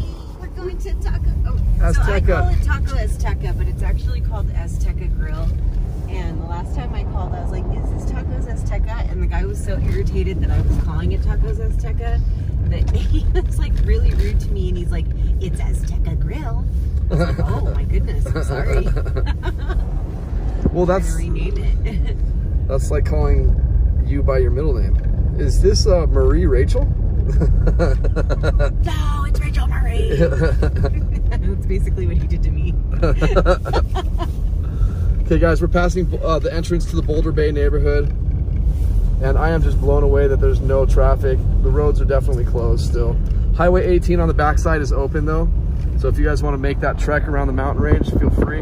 We're going to Taco. Oh, Azteca. So I call it Taco Azteca, but it's actually called Azteca Grill. And the last time I called, I was like, I was so irritated that I was calling it Tacos Azteca that he was like really rude to me, and he's like, "It's Azteca Grill." I was like, oh my goodness, I'm sorry. Well, that's renamed it. That's like calling you by your middle name. Is this uh, Marie Rachel? No, it's Rachel Marie. That's basically what he did to me. Okay, guys, we're passing uh, the entrance to the Boulder Bay neighborhood, and I am just blown away that there's no traffic. The roads are definitely closed still. Highway eighteen on the backside is open though, so if you guys want to make that trek around the mountain range, feel free.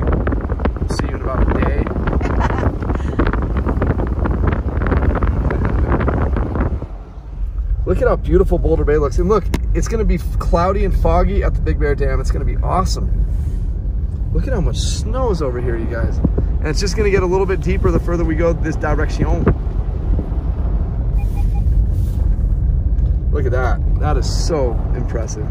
See you in about a day. Look at how beautiful Boulder Bay looks. And look, it's gonna be cloudy and foggy at the Big Bear Dam. It's gonna be awesome. Look at how much snow is over here, you guys. And it's just gonna get a little bit deeper the further we go this direction. Look at that. That is so impressive.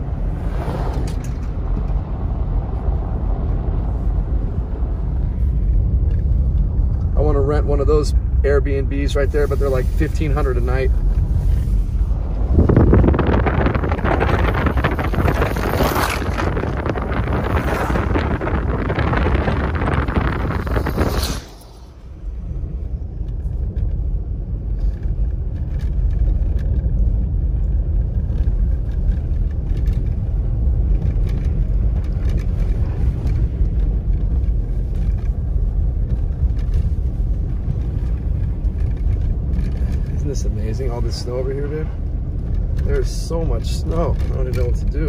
I wanna rent one of those Airbnbs right there, but they're like fifteen hundred dollars a night. It's amazing, all this snow over here, dude. There's so much snow. I don't even know what to do.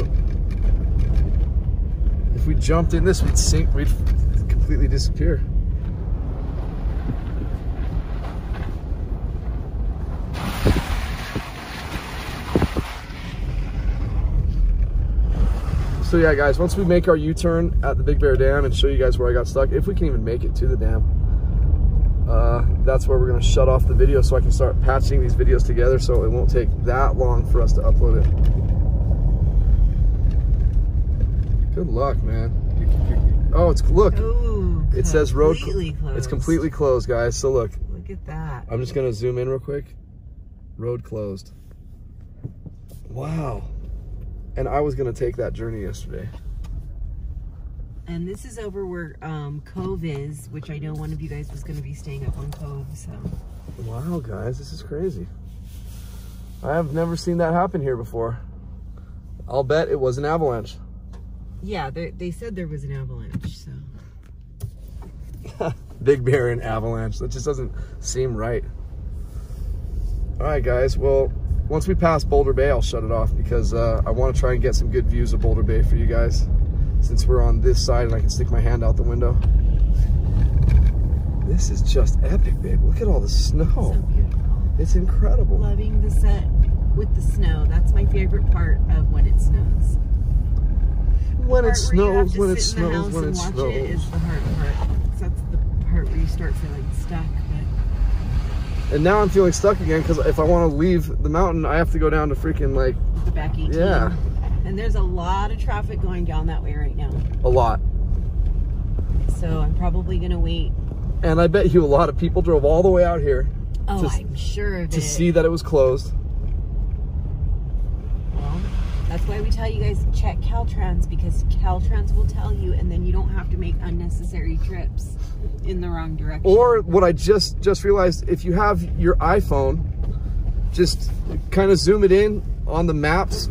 If we jumped in this, we'd sink. We'd completely disappear. So yeah, guys, once we make our U-turn at the Big Bear Dam and show you guys where I got stuck, if we can even make it to the dam, Uh, that's where we're going to shut off the video so I can start patching these videos together so it won't take that long for us to upload it. Good luck, man. Oh, it's look. Ooh, it says road. Closed. It's completely closed, guys. So look. Look at that. I'm just going to zoom in real quick. Road closed. Wow. And I was going to take that journey yesterday. And this is over where um, Cove is, which I know one of you guys was going to be staying up on Cove, so. Wow, guys, this is crazy. I have never seen that happen here before. I'll bet it was an avalanche. Yeah, they, they said there was an avalanche, so. Big Bear and avalanche. That just doesn't seem right. All right, guys, well, once we pass Boulder Bay, I'll shut it off because uh, I want to try and get some good views of Boulder Bay for you guys, since we're on this side and I can stick my hand out the window. This is just epic, babe. Look at all the snow. So beautiful. It's incredible. Loving the set with the snow. That's my favorite part of when it snows. When it snows, when it snows, when it snows. Watch it is the hard part. That's the part where you start feeling stuck. But... And now I'm feeling stuck again because if I want to leave the mountain, I have to go down to freaking like... The back eighteen. Yeah. And there's a lot of traffic going down that way right now. A lot. So I'm probably going to wait. And I bet you a lot of people drove all the way out here. Oh, to, I'm sure of to it. To see that it was closed. Well, that's why we tell you guys to check Caltrans, because Caltrans will tell you, and then you don't have to make unnecessary trips in the wrong direction. Or what I just, just realized, if you have your iPhone, just kind of zoom it in on the maps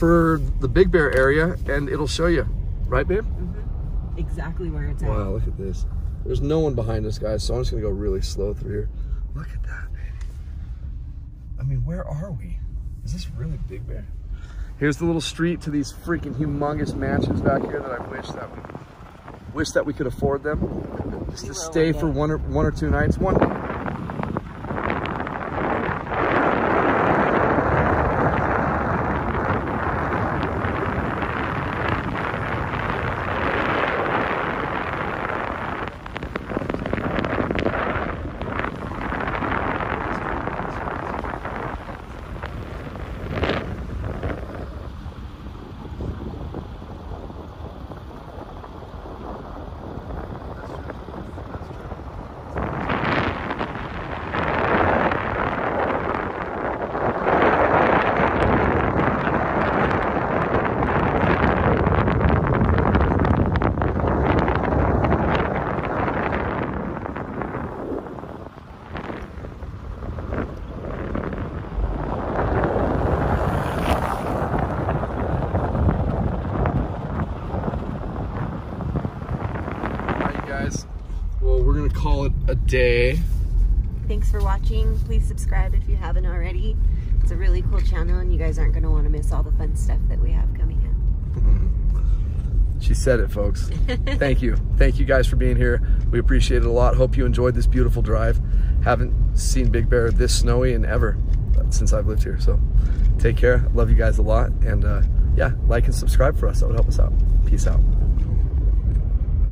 for the Big Bear area, and it'll show you. Right, babe? Mm-hmm. Exactly where it's at. Wow, look at this. There's no one behind us, guys, so I'm just going to go really slow through here. Look at that, baby. I mean, where are we? Is this really Big Bear? Here's the little street to these freaking humongous mansions back here that I wish that we, wish that we could afford them. Just to stay for one or, one or two nights. One night. day. Thanks for watching. Please subscribe if you haven't already. It's a really cool channel and you guys aren't going to want to miss all the fun stuff that we have coming up. She said it, folks. Thank you. Thank you guys for being here. We appreciate it a lot. Hope you enjoyed this beautiful drive. Haven't seen Big Bear this snowy in ever since I've lived here. So take care. Love you guys a lot. And uh, yeah, like and subscribe for us. That would help us out. Peace out.